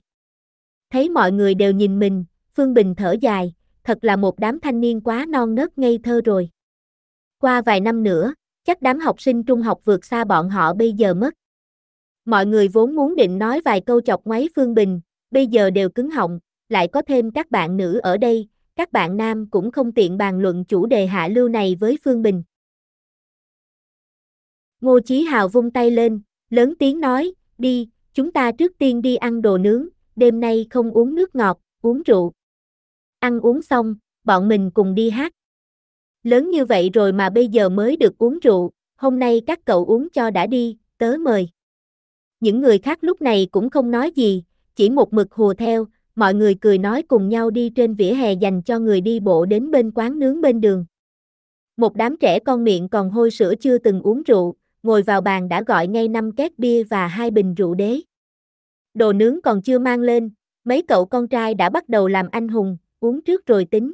Thấy mọi người đều nhìn mình, Phương Bình thở dài, thật là một đám thanh niên quá non nớt ngây thơ rồi. Qua vài năm nữa, chắc đám học sinh trung học vượt xa bọn họ bây giờ mất. Mọi người vốn muốn định nói vài câu chọc ngoáy Phương Bình, bây giờ đều cứng họng, lại có thêm các bạn nữ ở đây, các bạn nam cũng không tiện bàn luận chủ đề hạ lưu này với Phương Bình. Ngô Chí Hào vung tay lên, lớn tiếng nói, đi, chúng ta trước tiên đi ăn đồ nướng, đêm nay không uống nước ngọt, uống rượu. Ăn uống xong, bọn mình cùng đi hát. Lớn như vậy rồi mà bây giờ mới được uống rượu, hôm nay các cậu uống cho đã đi, tớ mời. Những người khác lúc này cũng không nói gì, chỉ một mực hùa theo, mọi người cười nói cùng nhau đi trên vỉa hè dành cho người đi bộ đến bên quán nướng bên đường. Một đám trẻ con miệng còn hôi sữa chưa từng uống rượu, ngồi vào bàn đã gọi ngay năm két bia và hai bình rượu đế. Đồ nướng còn chưa mang lên, mấy cậu con trai đã bắt đầu làm anh hùng, uống trước rồi tính.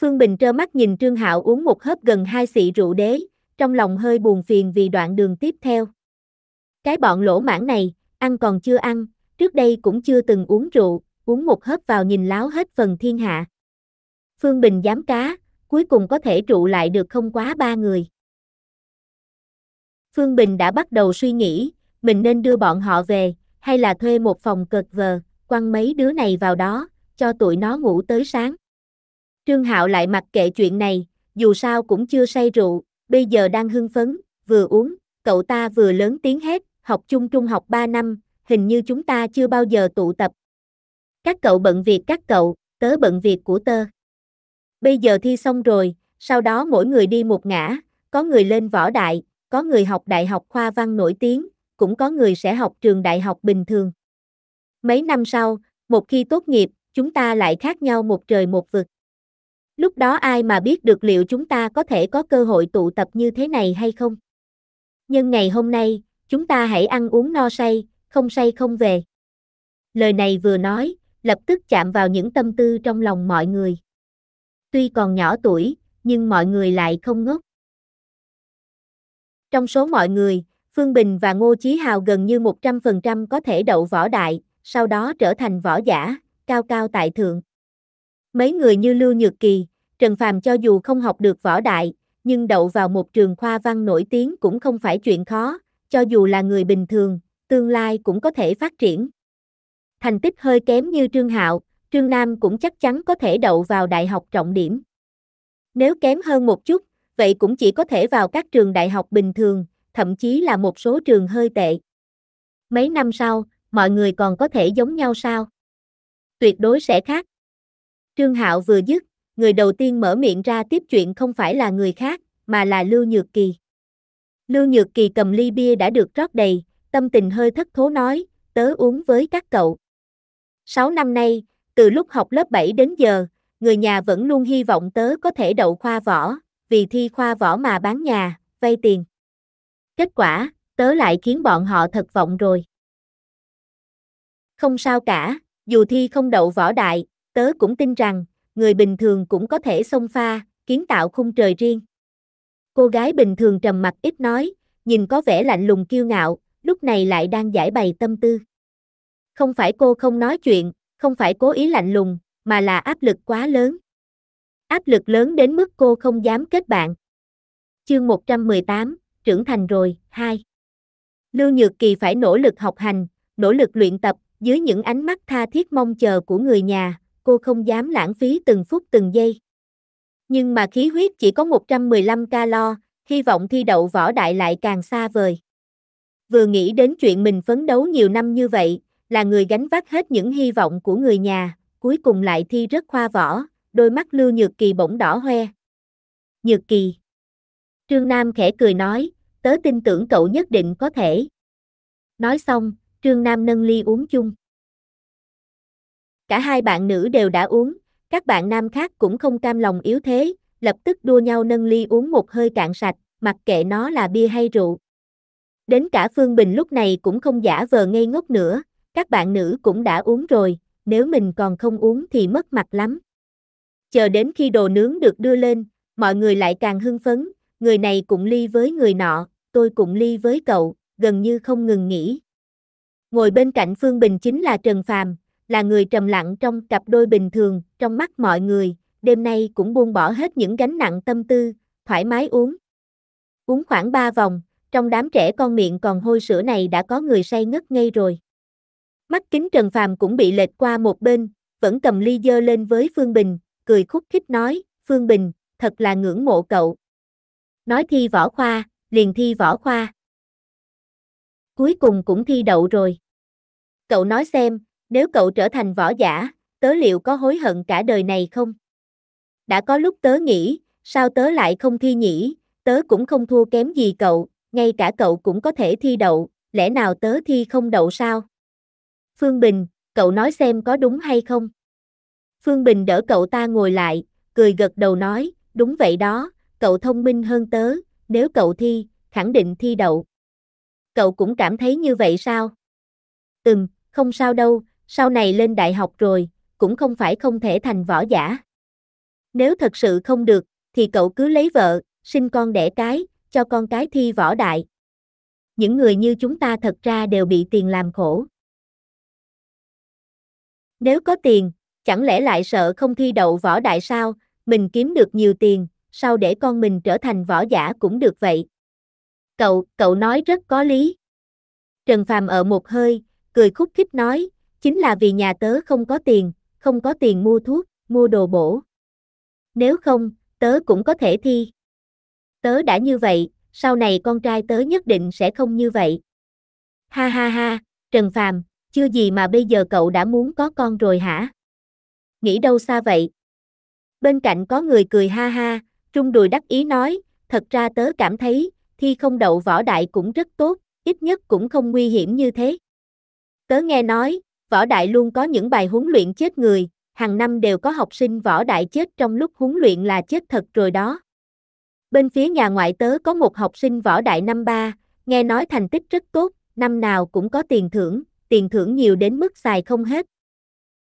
Phương Bình trơ mắt nhìn Trương Hạo uống một hớp gần hai xị rượu đế, trong lòng hơi buồn phiền vì đoạn đường tiếp theo. Cái bọn lỗ mãng này, ăn còn chưa ăn, trước đây cũng chưa từng uống rượu, uống một hớp vào nhìn láo hết phần thiên hạ. Phương Bình dám cá, cuối cùng có thể trụ lại được không quá ba người. Phương Bình đã bắt đầu suy nghĩ, mình nên đưa bọn họ về, hay là thuê một phòng cợt vờ, quăng mấy đứa này vào đó, cho tụi nó ngủ tới sáng. Trương Hạo lại mặc kệ chuyện này, dù sao cũng chưa say rượu, bây giờ đang hưng phấn, vừa uống, cậu ta vừa lớn tiếng hét, học chung trung học ba năm, hình như chúng ta chưa bao giờ tụ tập. Các cậu bận việc các cậu, tớ bận việc của tớ. Bây giờ thi xong rồi, sau đó mỗi người đi một ngã, có người lên võ đại, có người học đại học khoa văn nổi tiếng, cũng có người sẽ học trường đại học bình thường. Mấy năm sau, một khi tốt nghiệp, chúng ta lại khác nhau một trời một vực. Lúc đó ai mà biết được liệu chúng ta có thể có cơ hội tụ tập như thế này hay không? Nhưng ngày hôm nay, chúng ta hãy ăn uống no say, không say không về. Lời này vừa nói, lập tức chạm vào những tâm tư trong lòng mọi người. Tuy còn nhỏ tuổi, nhưng mọi người lại không ngốc. Trong số mọi người, Phương Bình và Ngô Chí Hào gần như một trăm phần trăm có thể đậu võ đại, sau đó trở thành võ giả, cao cao tại thượng. Mấy người như Lưu Nhược Kỳ, Trần Phàm cho dù không học được võ đại, nhưng đậu vào một trường khoa văn nổi tiếng cũng không phải chuyện khó, cho dù là người bình thường, tương lai cũng có thể phát triển. Thành tích hơi kém như Trương Hạo, Trương Nam cũng chắc chắn có thể đậu vào đại học trọng điểm. Nếu kém hơn một chút, vậy cũng chỉ có thể vào các trường đại học bình thường, thậm chí là một số trường hơi tệ. Mấy năm sau, mọi người còn có thể giống nhau sao? Tuyệt đối sẽ khác. Trương Hạo vừa dứt, người đầu tiên mở miệng ra tiếp chuyện không phải là người khác, mà là Lưu Nhược Kỳ. Lưu Nhược Kỳ cầm ly bia đã được rót đầy, tâm tình hơi thất thố nói, tớ uống với các cậu. Sáu năm nay, từ lúc học lớp bảy đến giờ, người nhà vẫn luôn hy vọng tớ có thể đậu khoa võ, vì thi khoa võ mà bán nhà, vay tiền. Kết quả, tớ lại khiến bọn họ thất vọng rồi. Không sao cả, dù thi không đậu võ đại, tớ cũng tin rằng, người bình thường cũng có thể xông pha, kiến tạo khung trời riêng. Cô gái bình thường trầm mặc ít nói, nhìn có vẻ lạnh lùng kiêu ngạo, lúc này lại đang giải bày tâm tư. Không phải cô không nói chuyện, không phải cố ý lạnh lùng, mà là áp lực quá lớn. Áp lực lớn đến mức cô không dám kết bạn. Chương một trăm mười tám, trưởng thành rồi, hai. Lưu Nhược Kỳ phải nỗ lực học hành, nỗ lực luyện tập, dưới những ánh mắt tha thiết mong chờ của người nhà. Cô không dám lãng phí từng phút từng giây. Nhưng mà khí huyết chỉ có một trăm mười lăm calo, hy vọng thi đậu võ đại lại càng xa vời. Vừa nghĩ đến chuyện mình phấn đấu nhiều năm như vậy, là người gánh vác hết những hy vọng của người nhà, cuối cùng lại thi rớt khoa võ, đôi mắt Lưu Nhược Kỳ bỗng đỏ hoe. Nhược Kỳ. Trương Nam khẽ cười nói, tớ tin tưởng cậu nhất định có thể. Nói xong, Trương Nam nâng ly uống chung. Cả hai bạn nữ đều đã uống, các bạn nam khác cũng không cam lòng yếu thế, lập tức đua nhau nâng ly uống một hơi cạn sạch, mặc kệ nó là bia hay rượu. Đến cả Phương Bình lúc này cũng không giả vờ ngây ngốc nữa, các bạn nữ cũng đã uống rồi, nếu mình còn không uống thì mất mặt lắm. Chờ đến khi đồ nướng được đưa lên, mọi người lại càng hưng phấn, người này cũng ly với người nọ, tôi cũng ly với cậu, gần như không ngừng nghỉ. Ngồi bên cạnh Phương Bình chính là Trần Phàm, là người trầm lặng trong cặp đôi bình thường, trong mắt mọi người, đêm nay cũng buông bỏ hết những gánh nặng tâm tư, thoải mái uống. Uống khoảng ba vòng, trong đám trẻ con miệng còn hôi sữa này đã có người say ngất ngây rồi. Mắt kính Trần Phàm cũng bị lệch qua một bên, vẫn cầm ly dơ lên với Phương Bình, cười khúc khích nói, Phương Bình, thật là ngưỡng mộ cậu. Nói thi võ khoa, liền thi võ khoa. Cuối cùng cũng thi đậu rồi. Cậu nói xem, nếu cậu trở thành võ giả, tớ liệu có hối hận cả đời này không? Đã có lúc tớ nghĩ, sao tớ lại không thi nhỉ, tớ cũng không thua kém gì cậu, ngay cả cậu cũng có thể thi đậu, lẽ nào tớ thi không đậu sao? Phương Bình, cậu nói xem có đúng hay không? Phương Bình đỡ cậu ta ngồi lại, cười gật đầu nói, đúng vậy đó, cậu thông minh hơn tớ, nếu cậu thi, khẳng định thi đậu. Cậu cũng cảm thấy như vậy sao? Ừm, không sao đâu, sau này lên đại học rồi, cũng không phải không thể thành võ giả. Nếu thật sự không được, thì cậu cứ lấy vợ, sinh con đẻ cái, cho con cái thi võ đại. Những người như chúng ta thật ra đều bị tiền làm khổ. Nếu có tiền, chẳng lẽ lại sợ không thi đậu võ đại sao, mình kiếm được nhiều tiền, sao để con mình trở thành võ giả cũng được vậy. Cậu, cậu nói rất có lý. Trần Phàm ở một hơi, cười khúc khích nói, chính là vì nhà tớ không có tiền, không có tiền mua thuốc, mua đồ bổ. Nếu không, tớ cũng có thể thi. Tớ đã như vậy, sau này con trai tớ nhất định sẽ không như vậy. Ha ha ha, Trần Phàm, chưa gì mà bây giờ cậu đã muốn có con rồi hả? Nghĩ đâu xa vậy? Bên cạnh có người cười ha ha, rung đùi đắc ý nói, thật ra tớ cảm thấy, thi không đậu võ đại cũng rất tốt, ít nhất cũng không nguy hiểm như thế. Tớ nghe nói, võ đại luôn có những bài huấn luyện chết người, hàng năm đều có học sinh võ đại chết trong lúc huấn luyện là chết thật rồi đó. Bên phía nhà ngoại tớ có một học sinh võ đại năm ba, nghe nói thành tích rất tốt, năm nào cũng có tiền thưởng, tiền thưởng nhiều đến mức xài không hết.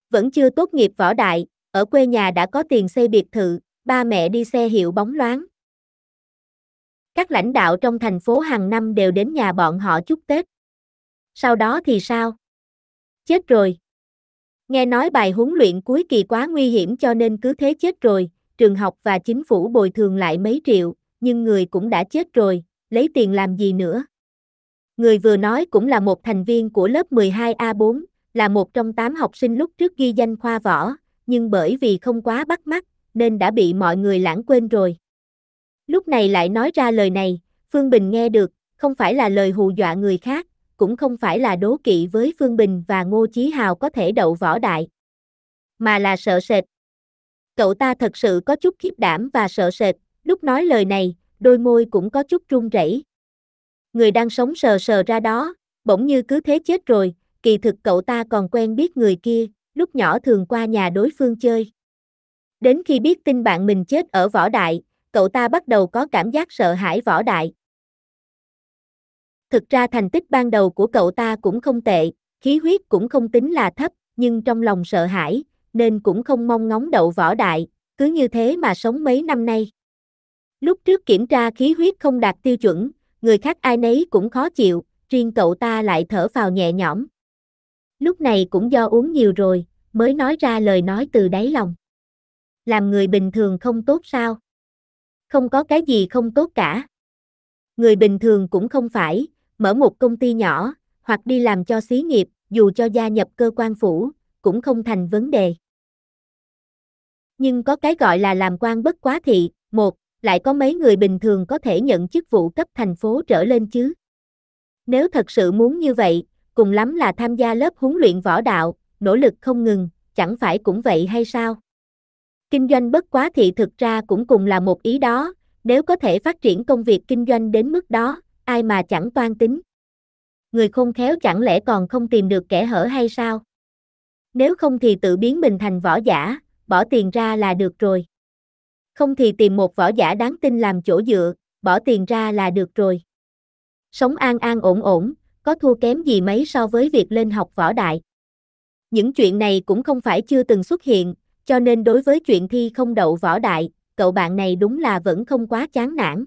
Vẫn chưa tốt nghiệp võ đại, ở quê nhà đã có tiền xây biệt thự, ba mẹ đi xe hiệu bóng loáng. Các lãnh đạo trong thành phố hàng năm đều đến nhà bọn họ chúc Tết. Sau đó thì sao? Chết rồi. Nghe nói bài huấn luyện cuối kỳ quá nguy hiểm cho nên cứ thế chết rồi, trường học và chính phủ bồi thường lại mấy triệu, nhưng người cũng đã chết rồi, lấy tiền làm gì nữa? Người vừa nói cũng là một thành viên của lớp mười hai A bốn, là một trong tám học sinh lúc trước ghi danh khoa võ, nhưng bởi vì không quá bắt mắt, nên đã bị mọi người lãng quên rồi. Lúc này lại nói ra lời này, Phương Bình nghe được, không phải là lời hù dọa người khác, cũng không phải là đố kỵ với Phương Bình và Ngô Chí Hào có thể đậu võ đại, mà là sợ sệt. Cậu ta thật sự có chút khiếp đảm và sợ sệt, lúc nói lời này, đôi môi cũng có chút run rẩy. Người đang sống sờ sờ ra đó, bỗng như cứ thế chết rồi, kỳ thực cậu ta còn quen biết người kia, lúc nhỏ thường qua nhà đối phương chơi. Đến khi biết tin bạn mình chết ở võ đại, cậu ta bắt đầu có cảm giác sợ hãi võ đại. Thực ra thành tích ban đầu của cậu ta cũng không tệ, khí huyết cũng không tính là thấp, nhưng trong lòng sợ hãi, nên cũng không mong ngóng đậu võ đại, cứ như thế mà sống mấy năm nay. Lúc trước kiểm tra khí huyết không đạt tiêu chuẩn, người khác ai nấy cũng khó chịu, riêng cậu ta lại thở phào nhẹ nhõm. Lúc này cũng do uống nhiều rồi, mới nói ra lời nói từ đáy lòng. Làm người bình thường không tốt sao? Không có cái gì không tốt cả. Người bình thường cũng không phải, mở một công ty nhỏ, hoặc đi làm cho xí nghiệp, dù cho gia nhập cơ quan phủ, cũng không thành vấn đề. Nhưng có cái gọi là làm quan bất quá thị, một, lại có mấy người bình thường có thể nhận chức vụ cấp thành phố trở lên chứ. Nếu thật sự muốn như vậy, cùng lắm là tham gia lớp huấn luyện võ đạo, nỗ lực không ngừng, chẳng phải cũng vậy hay sao? Kinh doanh bất quá thị thực ra cũng cùng là một ý đó, nếu có thể phát triển công việc kinh doanh đến mức đó, ai mà chẳng toan tính. Người khôn khéo chẳng lẽ còn không tìm được kẽ hở hay sao? nếu không thì tự biến mình thành võ giả, bỏ tiền ra là được rồi. Không thì tìm một võ giả đáng tin làm chỗ dựa, bỏ tiền ra là được rồi. Sống an an ổn ổn, có thua kém gì mấy so với việc lên học võ đại. Những chuyện này cũng không phải chưa từng xuất hiện, cho nên đối với chuyện thi không đậu võ đại, cậu bạn này đúng là vẫn không quá chán nản.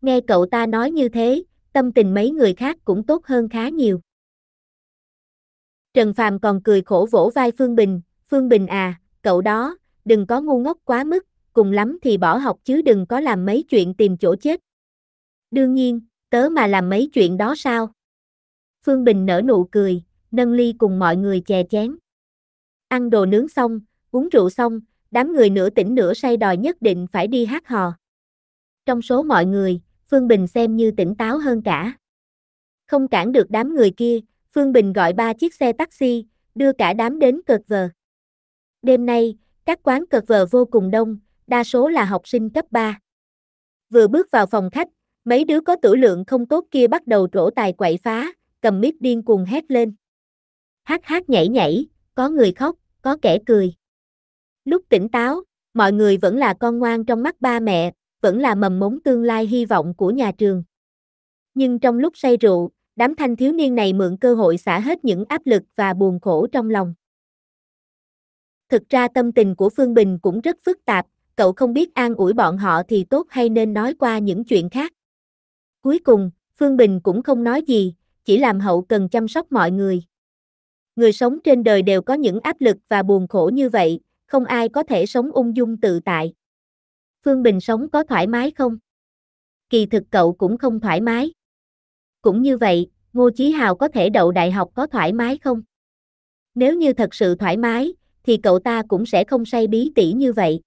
Nghe cậu ta nói như thế, tâm tình mấy người khác cũng tốt hơn khá nhiều. Trần Phàm còn cười khổ vỗ vai Phương Bình, Phương Bình à, cậu đó, đừng có ngu ngốc quá mức, cùng lắm thì bỏ học chứ đừng có làm mấy chuyện tìm chỗ chết. Đương nhiên, tớ mà làm mấy chuyện đó sao? Phương Bình nở nụ cười, nâng ly cùng mọi người chè chén. Ăn đồ nướng xong, uống rượu xong, đám người nửa tỉnh nửa say đòi nhất định phải đi hát hò. Trong số mọi người, Phương Bình xem như tỉnh táo hơn cả. Không cản được đám người kia, Phương Bình gọi ba chiếc xe taxi, đưa cả đám đến cợt vờ. Đêm nay, các quán cợt vờ vô cùng đông, đa số là học sinh cấp ba. Vừa bước vào phòng khách, mấy đứa có tử lượng không tốt kia bắt đầu trổ tài quậy phá, cầm mic điên cuồng hét lên. Hát hát nhảy nhảy, có người khóc, có kẻ cười. Lúc tỉnh táo, mọi người vẫn là con ngoan trong mắt ba mẹ, vẫn là mầm mống tương lai hy vọng của nhà trường. Nhưng trong lúc say rượu, đám thanh thiếu niên này mượn cơ hội xả hết những áp lực và buồn khổ trong lòng. Thực ra tâm tình của Phương Bình cũng rất phức tạp, cậu không biết an ủi bọn họ thì tốt hay nên nói qua những chuyện khác. Cuối cùng, Phương Bình cũng không nói gì, chỉ làm hậu cần chăm sóc mọi người. Người sống trên đời đều có những áp lực và buồn khổ như vậy, không ai có thể sống ung dung tự tại. Phương Bình sống có thoải mái không? Kỳ thực cậu cũng không thoải mái. Cũng như vậy, Ngô Chí Hào có thể đậu đại học có thoải mái không? Nếu như thật sự thoải mái, thì cậu ta cũng sẽ không say bí tỉ như vậy.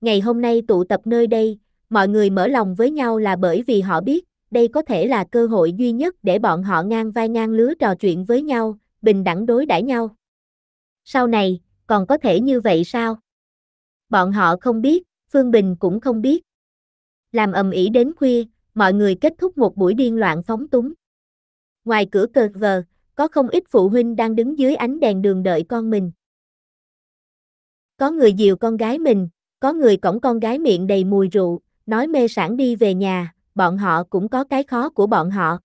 Ngày hôm nay tụ tập nơi đây, mọi người mở lòng với nhau là bởi vì họ biết, đây có thể là cơ hội duy nhất để bọn họ ngang vai ngang lứa trò chuyện với nhau, bình đẳng đối đãi nhau. Sau này, còn có thể như vậy sao? Bọn họ không biết, Phương Bình cũng không biết. Làm ầm ĩ đến khuya, mọi người kết thúc một buổi điên loạn phóng túng. Ngoài cửa cờ vờ, có không ít phụ huynh đang đứng dưới ánh đèn đường đợi con mình. Có người dìu con gái mình, có người cõng con gái miệng đầy mùi rượu, nói mê sảng đi về nhà, bọn họ cũng có cái khó của bọn họ.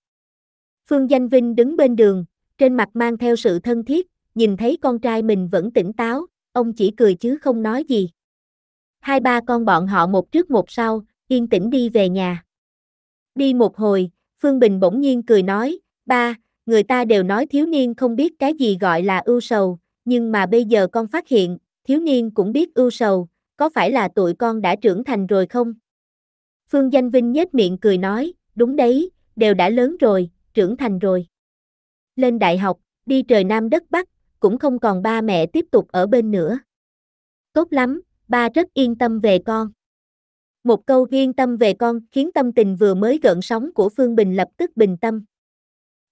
Phương Danh Vinh đứng bên đường, trên mặt mang theo sự thân thiết, nhìn thấy con trai mình vẫn tỉnh táo, ông chỉ cười chứ không nói gì. Hai ba con bọn họ một trước một sau, yên tĩnh đi về nhà. Đi một hồi, Phương Bình bỗng nhiên cười nói, ba, người ta đều nói thiếu niên không biết cái gì gọi là ưu sầu, nhưng mà bây giờ con phát hiện, thiếu niên cũng biết ưu sầu, có phải là tụi con đã trưởng thành rồi không? Phương Danh Vinh nhếch miệng cười nói, đúng đấy, đều đã lớn rồi, trưởng thành rồi. Lên đại học, đi trời Nam đất Bắc, cũng không còn ba mẹ tiếp tục ở bên nữa. Tốt lắm, ba rất yên tâm về con. Một câu yên tâm về con khiến tâm tình vừa mới gợn sóng của Phương Bình lập tức bình tâm.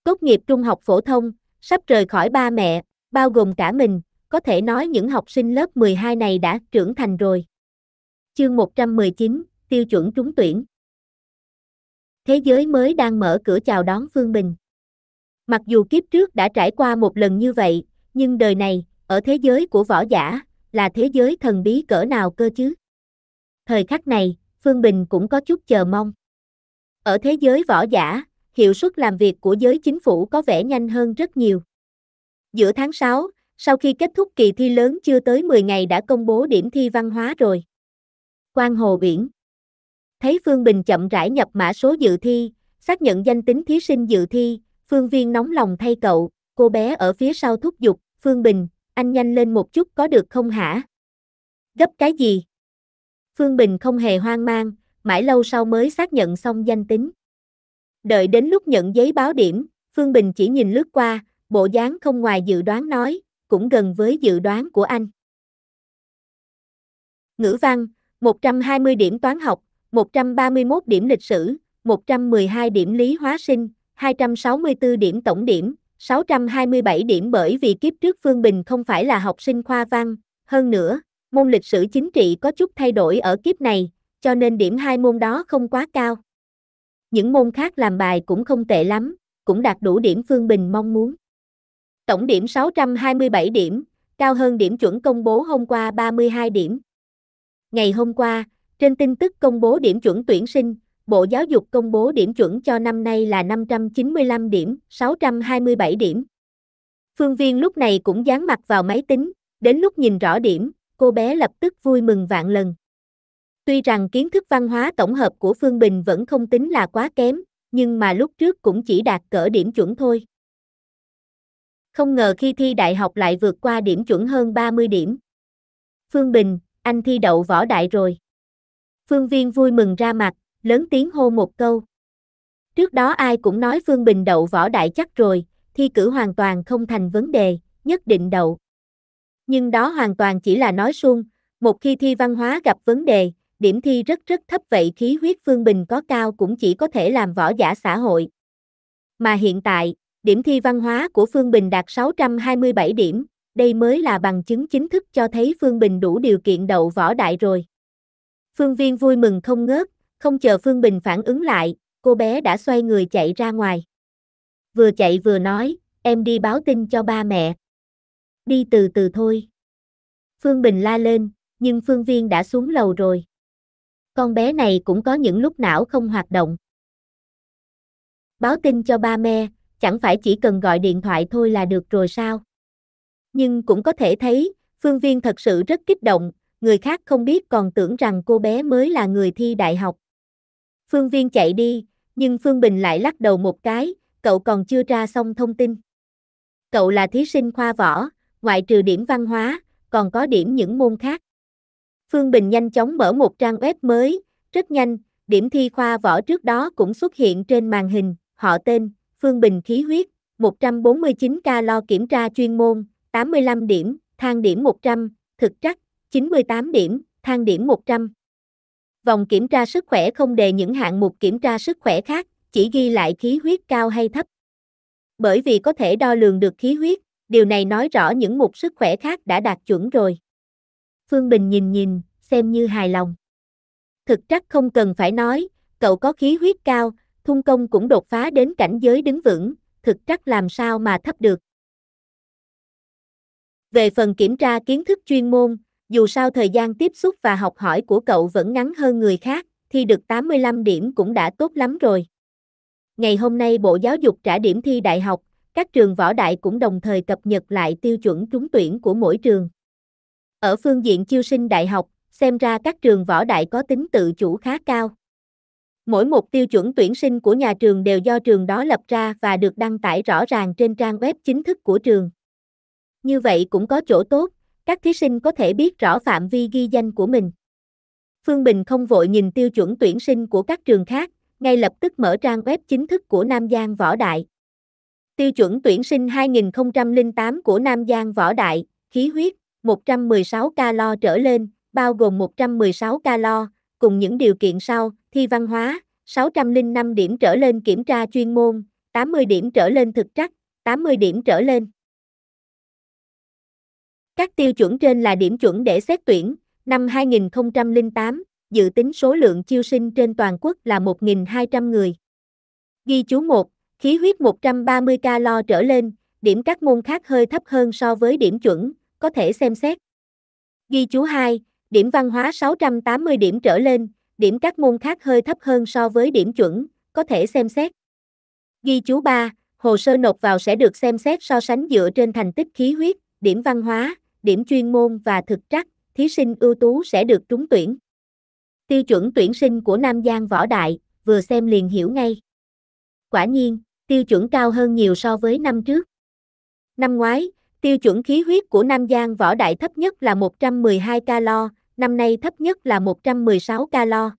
Tốt nghiệp trung học phổ thông, sắp rời khỏi ba mẹ, bao gồm cả mình, có thể nói những học sinh lớp mười hai này đã trưởng thành rồi. Chương một trăm mười chín, tiêu chuẩn trúng tuyển. Thế giới mới đang mở cửa chào đón Phương Bình. Mặc dù kiếp trước đã trải qua một lần như vậy, nhưng đời này, ở thế giới của võ giả, là thế giới thần bí cỡ nào cơ chứ? Thời khắc này, Phương Bình cũng có chút chờ mong. Ở thế giới võ giả, hiệu suất làm việc của giới chính phủ có vẻ nhanh hơn rất nhiều. Giữa tháng sáu, sau khi kết thúc kỳ thi lớn chưa tới mười ngày đã công bố điểm thi văn hóa rồi. Quan Hồ Viễn thấy Phương Bình chậm rãi nhập mã số dự thi, xác nhận danh tính thí sinh dự thi, Phương Viên nóng lòng thay cậu, cô bé ở phía sau thúc giục, Phương Bình, anh nhanh lên một chút có được không hả? Gấp cái gì? Phương Bình không hề hoang mang, mãi lâu sau mới xác nhận xong danh tính. Đợi đến lúc nhận giấy báo điểm, Phương Bình chỉ nhìn lướt qua, bộ dáng không ngoài dự đoán nói, cũng gần với dự đoán của anh. Ngữ văn, một trăm hai mươi điểm toán học, một trăm ba mươi mốt điểm lịch sử, một trăm mười hai điểm lý hóa sinh, hai trăm sáu mươi tư điểm tổng điểm, sáu trăm hai mươi bảy điểm bởi vì kiếp trước Phương Bình không phải là học sinh khoa văn, hơn nữa, môn lịch sử chính trị có chút thay đổi ở kiếp này, cho nên điểm hai môn đó không quá cao. Những môn khác làm bài cũng không tệ lắm, cũng đạt đủ điểm Phương Bình mong muốn. Tổng điểm sáu trăm hai mươi bảy điểm, cao hơn điểm chuẩn công bố hôm qua ba mươi hai điểm. Ngày hôm qua, trên tin tức công bố điểm chuẩn tuyển sinh, Bộ Giáo dục công bố điểm chuẩn cho năm nay là năm trăm chín mươi lăm điểm, sáu trăm hai mươi bảy điểm. Phương Viên lúc này cũng dán mặt vào máy tính, đến lúc nhìn rõ điểm, cô bé lập tức vui mừng vạn lần. Tuy rằng kiến thức văn hóa tổng hợp của Phương Bình vẫn không tính là quá kém, nhưng mà lúc trước cũng chỉ đạt cỡ điểm chuẩn thôi. Không ngờ khi thi đại học lại vượt qua điểm chuẩn hơn ba mươi điểm. Phương Bình, anh thi đậu võ đại rồi. Phương Viên vui mừng ra mặt, lớn tiếng hô một câu. Trước đó ai cũng nói Phương Bình đậu võ đại chắc rồi, thi cử hoàn toàn không thành vấn đề, nhất định đậu. Nhưng đó hoàn toàn chỉ là nói suông, một khi thi văn hóa gặp vấn đề, điểm thi rất rất thấp vậy khí huyết Phương Bình có cao cũng chỉ có thể làm võ giả xã hội. Mà hiện tại, điểm thi văn hóa của Phương Bình đạt sáu trăm hai mươi bảy điểm, đây mới là bằng chứng chính thức cho thấy Phương Bình đủ điều kiện đậu võ đại rồi. Phương Viên vui mừng không ngớt, không chờ Phương Bình phản ứng lại, cô bé đã xoay người chạy ra ngoài. Vừa chạy vừa nói, em đi báo tin cho ba mẹ. Đi từ từ thôi. Phương Bình la lên, nhưng Phương Viên đã xuống lầu rồi. Con bé này cũng có những lúc não không hoạt động. Báo tin cho ba mẹ, chẳng phải chỉ cần gọi điện thoại thôi là được rồi sao? Nhưng cũng có thể thấy, Phương Viên thật sự rất kích động, người khác không biết còn tưởng rằng cô bé mới là người thi đại học. Phương Viên chạy đi, nhưng Phương Bình lại lắc đầu một cái, cậu còn chưa tra xong thông tin. Cậu là thí sinh khoa võ, ngoại trừ điểm văn hóa, còn có điểm những môn khác. Phương Bình nhanh chóng mở một trang web mới, rất nhanh, điểm thi khoa võ trước đó cũng xuất hiện trên màn hình, họ tên, Phương Bình khí huyết, một trăm bốn mươi chín calo kiểm tra chuyên môn, tám mươi lăm điểm, thang điểm một trăm, thực trắc, chín mươi tám điểm, thang điểm một trăm. Vòng kiểm tra sức khỏe không đề những hạng mục kiểm tra sức khỏe khác, chỉ ghi lại khí huyết cao hay thấp. Bởi vì có thể đo lường được khí huyết, điều này nói rõ những mục sức khỏe khác đã đạt chuẩn rồi. Phương Bình nhìn nhìn, xem như hài lòng. Thực trắc không cần phải nói, cậu có khí huyết cao, thung công cũng đột phá đến cảnh giới đứng vững, thực trắc làm sao mà thấp được. Về phần kiểm tra kiến thức chuyên môn, dù sao thời gian tiếp xúc và học hỏi của cậu vẫn ngắn hơn người khác, thi được tám mươi lăm điểm cũng đã tốt lắm rồi. Ngày hôm nay Bộ Giáo dục trả điểm thi đại học, các trường võ đại cũng đồng thời cập nhật lại tiêu chuẩn trúng tuyển của mỗi trường. Ở phương diện chiêu sinh đại học, xem ra các trường võ đại có tính tự chủ khá cao. Mỗi một tiêu chuẩn tuyển sinh của nhà trường đều do trường đó lập ra và được đăng tải rõ ràng trên trang web chính thức của trường. Như vậy cũng có chỗ tốt, các thí sinh có thể biết rõ phạm vi ghi danh của mình. Phương Bình không vội nhìn tiêu chuẩn tuyển sinh của các trường khác, ngay lập tức mở trang web chính thức của Nam Giang Võ Đại. Tiêu chuẩn tuyển sinh hai nghìn không trăm lẻ tám của Nam Giang Võ Đại, khí huyết, một trăm mười sáu calo trở lên, bao gồm một trăm mười sáu calo, cùng những điều kiện sau, thi văn hóa, sáu trăm lẻ năm điểm trở lên kiểm tra chuyên môn, tám mươi điểm trở lên thực trắc, tám mươi điểm trở lên. Các tiêu chuẩn trên là điểm chuẩn để xét tuyển, năm hai nghìn không trăm lẻ tám, dự tính số lượng chiêu sinh trên toàn quốc là một nghìn hai trăm người. Ghi chú một, khí huyết một trăm ba mươi calo trở lên, điểm các môn khác hơi thấp hơn so với điểm chuẩn, có thể xem xét. Ghi chú hai, điểm văn hóa sáu trăm tám mươi điểm trở lên, điểm các môn khác hơi thấp hơn so với điểm chuẩn, có thể xem xét. Ghi chú ba, hồ sơ nộp vào sẽ được xem xét so sánh dựa trên thành tích khí huyết, điểm văn hóa, điểm chuyên môn và thực trắc, thí sinh ưu tú sẽ được trúng tuyển. Tiêu chuẩn tuyển sinh của Nam Giang Võ Đại, vừa xem liền hiểu ngay. Quả nhiên, tiêu chuẩn cao hơn nhiều so với năm trước. Năm ngoái, tiêu chuẩn khí huyết của Nam Giang Võ Đại thấp nhất là một trăm mười hai calo, năm nay thấp nhất là một trăm mười sáu calo.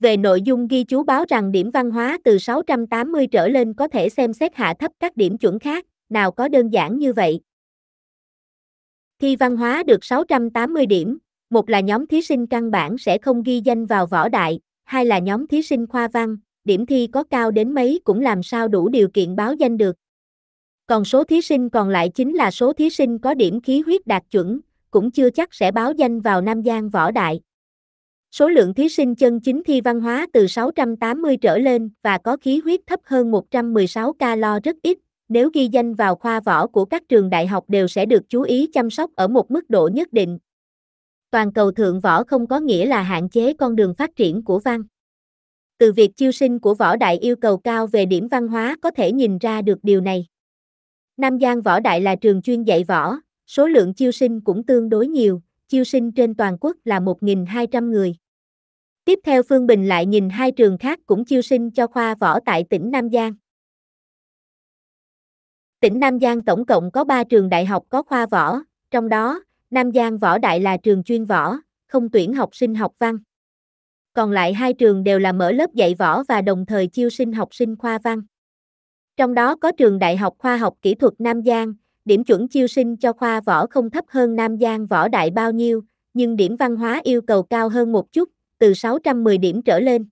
Về nội dung ghi chú báo rằng điểm văn hóa từ sáu trăm tám mươi trở lên có thể xem xét hạ thấp các điểm chuẩn khác, nào có đơn giản như vậy. Thi văn hóa được sáu trăm tám mươi điểm, một là nhóm thí sinh căn bản sẽ không ghi danh vào võ đại, hai là nhóm thí sinh khoa văn, điểm thi có cao đến mấy cũng làm sao đủ điều kiện báo danh được. Còn số thí sinh còn lại chính là số thí sinh có điểm khí huyết đạt chuẩn, cũng chưa chắc sẽ báo danh vào Nam Giang Võ Đại. Số lượng thí sinh chân chính thi văn hóa từ sáu trăm tám mươi trở lên và có khí huyết thấp hơn một trăm mười sáu calo rất ít, Nếu ghi danh vào khoa võ của các trường đại học đều sẽ được chú ý chăm sóc ở một mức độ nhất định. Toàn cầu thượng võ không có nghĩa là hạn chế con đường phát triển của văn. Từ việc chiêu sinh của võ đại yêu cầu cao về điểm văn hóa có thể nhìn ra được điều này. Nam Giang Võ Đại là trường chuyên dạy võ, số lượng chiêu sinh cũng tương đối nhiều, chiêu sinh trên toàn quốc là một nghìn hai trăm người. Tiếp theo Phương Bình lại nhìn hai trường khác cũng chiêu sinh cho khoa võ tại tỉnh Nam Giang. Tỉnh Nam Giang tổng cộng có ba trường đại học có khoa võ, trong đó, Nam Giang Võ Đại là trường chuyên võ, không tuyển học sinh học văn. Còn lại hai trường đều là mở lớp dạy võ và đồng thời chiêu sinh học sinh khoa văn. Trong đó có trường Đại học Khoa học Kỹ thuật Nam Giang, điểm chuẩn chiêu sinh cho khoa võ không thấp hơn Nam Giang Võ Đại bao nhiêu, nhưng điểm văn hóa yêu cầu cao hơn một chút, từ sáu trăm mười điểm trở lên.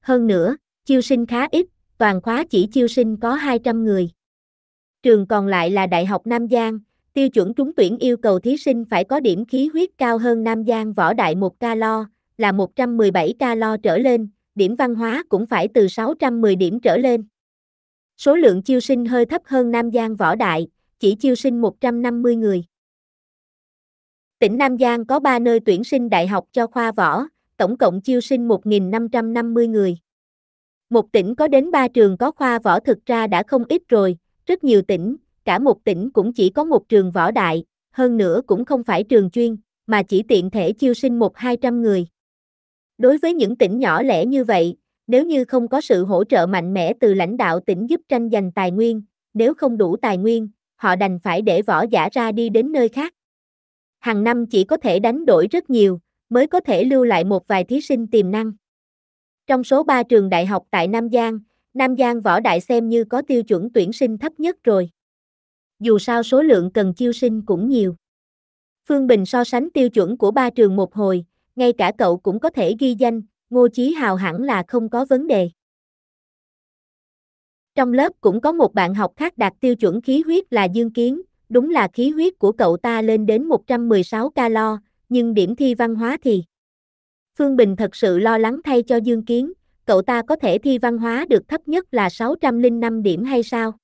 Hơn nữa, chiêu sinh khá ít, toàn khóa chỉ chiêu sinh có hai trăm người. Trường còn lại là Đại học Nam Giang, tiêu chuẩn trúng tuyển yêu cầu thí sinh phải có điểm khí huyết cao hơn Nam Giang Võ Đại một calo, là một trăm mười bảy calo trở lên, điểm văn hóa cũng phải từ sáu trăm mười điểm trở lên. Số lượng chiêu sinh hơi thấp hơn Nam Giang Võ Đại, chỉ chiêu sinh một trăm năm mươi người. Tỉnh Nam Giang có ba nơi tuyển sinh đại học cho khoa võ, tổng cộng chiêu sinh một nghìn năm trăm năm mươi người. Một tỉnh có đến ba trường có khoa võ thực ra đã không ít rồi, rất nhiều tỉnh, cả một tỉnh cũng chỉ có một trường võ đại, hơn nữa cũng không phải trường chuyên, mà chỉ tiện thể chiêu sinh một đến hai trăm người. Đối với những tỉnh nhỏ lẻ như vậy, nếu như không có sự hỗ trợ mạnh mẽ từ lãnh đạo tỉnh giúp tranh giành tài nguyên, nếu không đủ tài nguyên, họ đành phải để võ giả ra đi đến nơi khác. Hàng năm chỉ có thể đánh đổi rất nhiều, mới có thể lưu lại một vài thí sinh tiềm năng. Trong số ba trường đại học tại Nam Giang, Nam Giang Võ Đại xem như có tiêu chuẩn tuyển sinh thấp nhất rồi. Dù sao số lượng cần chiêu sinh cũng nhiều. Phương Bình so sánh tiêu chuẩn của ba trường một hồi, ngay cả cậu cũng có thể ghi danh. Ngô Chí Hào hẳn là không có vấn đề. Trong lớp cũng có một bạn học khác đạt tiêu chuẩn khí huyết là Dương Kiến, đúng là khí huyết của cậu ta lên đến một trăm mười sáu calo, nhưng điểm thi văn hóa thì... Phương Bình thật sự lo lắng thay cho Dương Kiến, cậu ta có thể thi văn hóa được thấp nhất là sáu trăm lẻ năm điểm hay sao?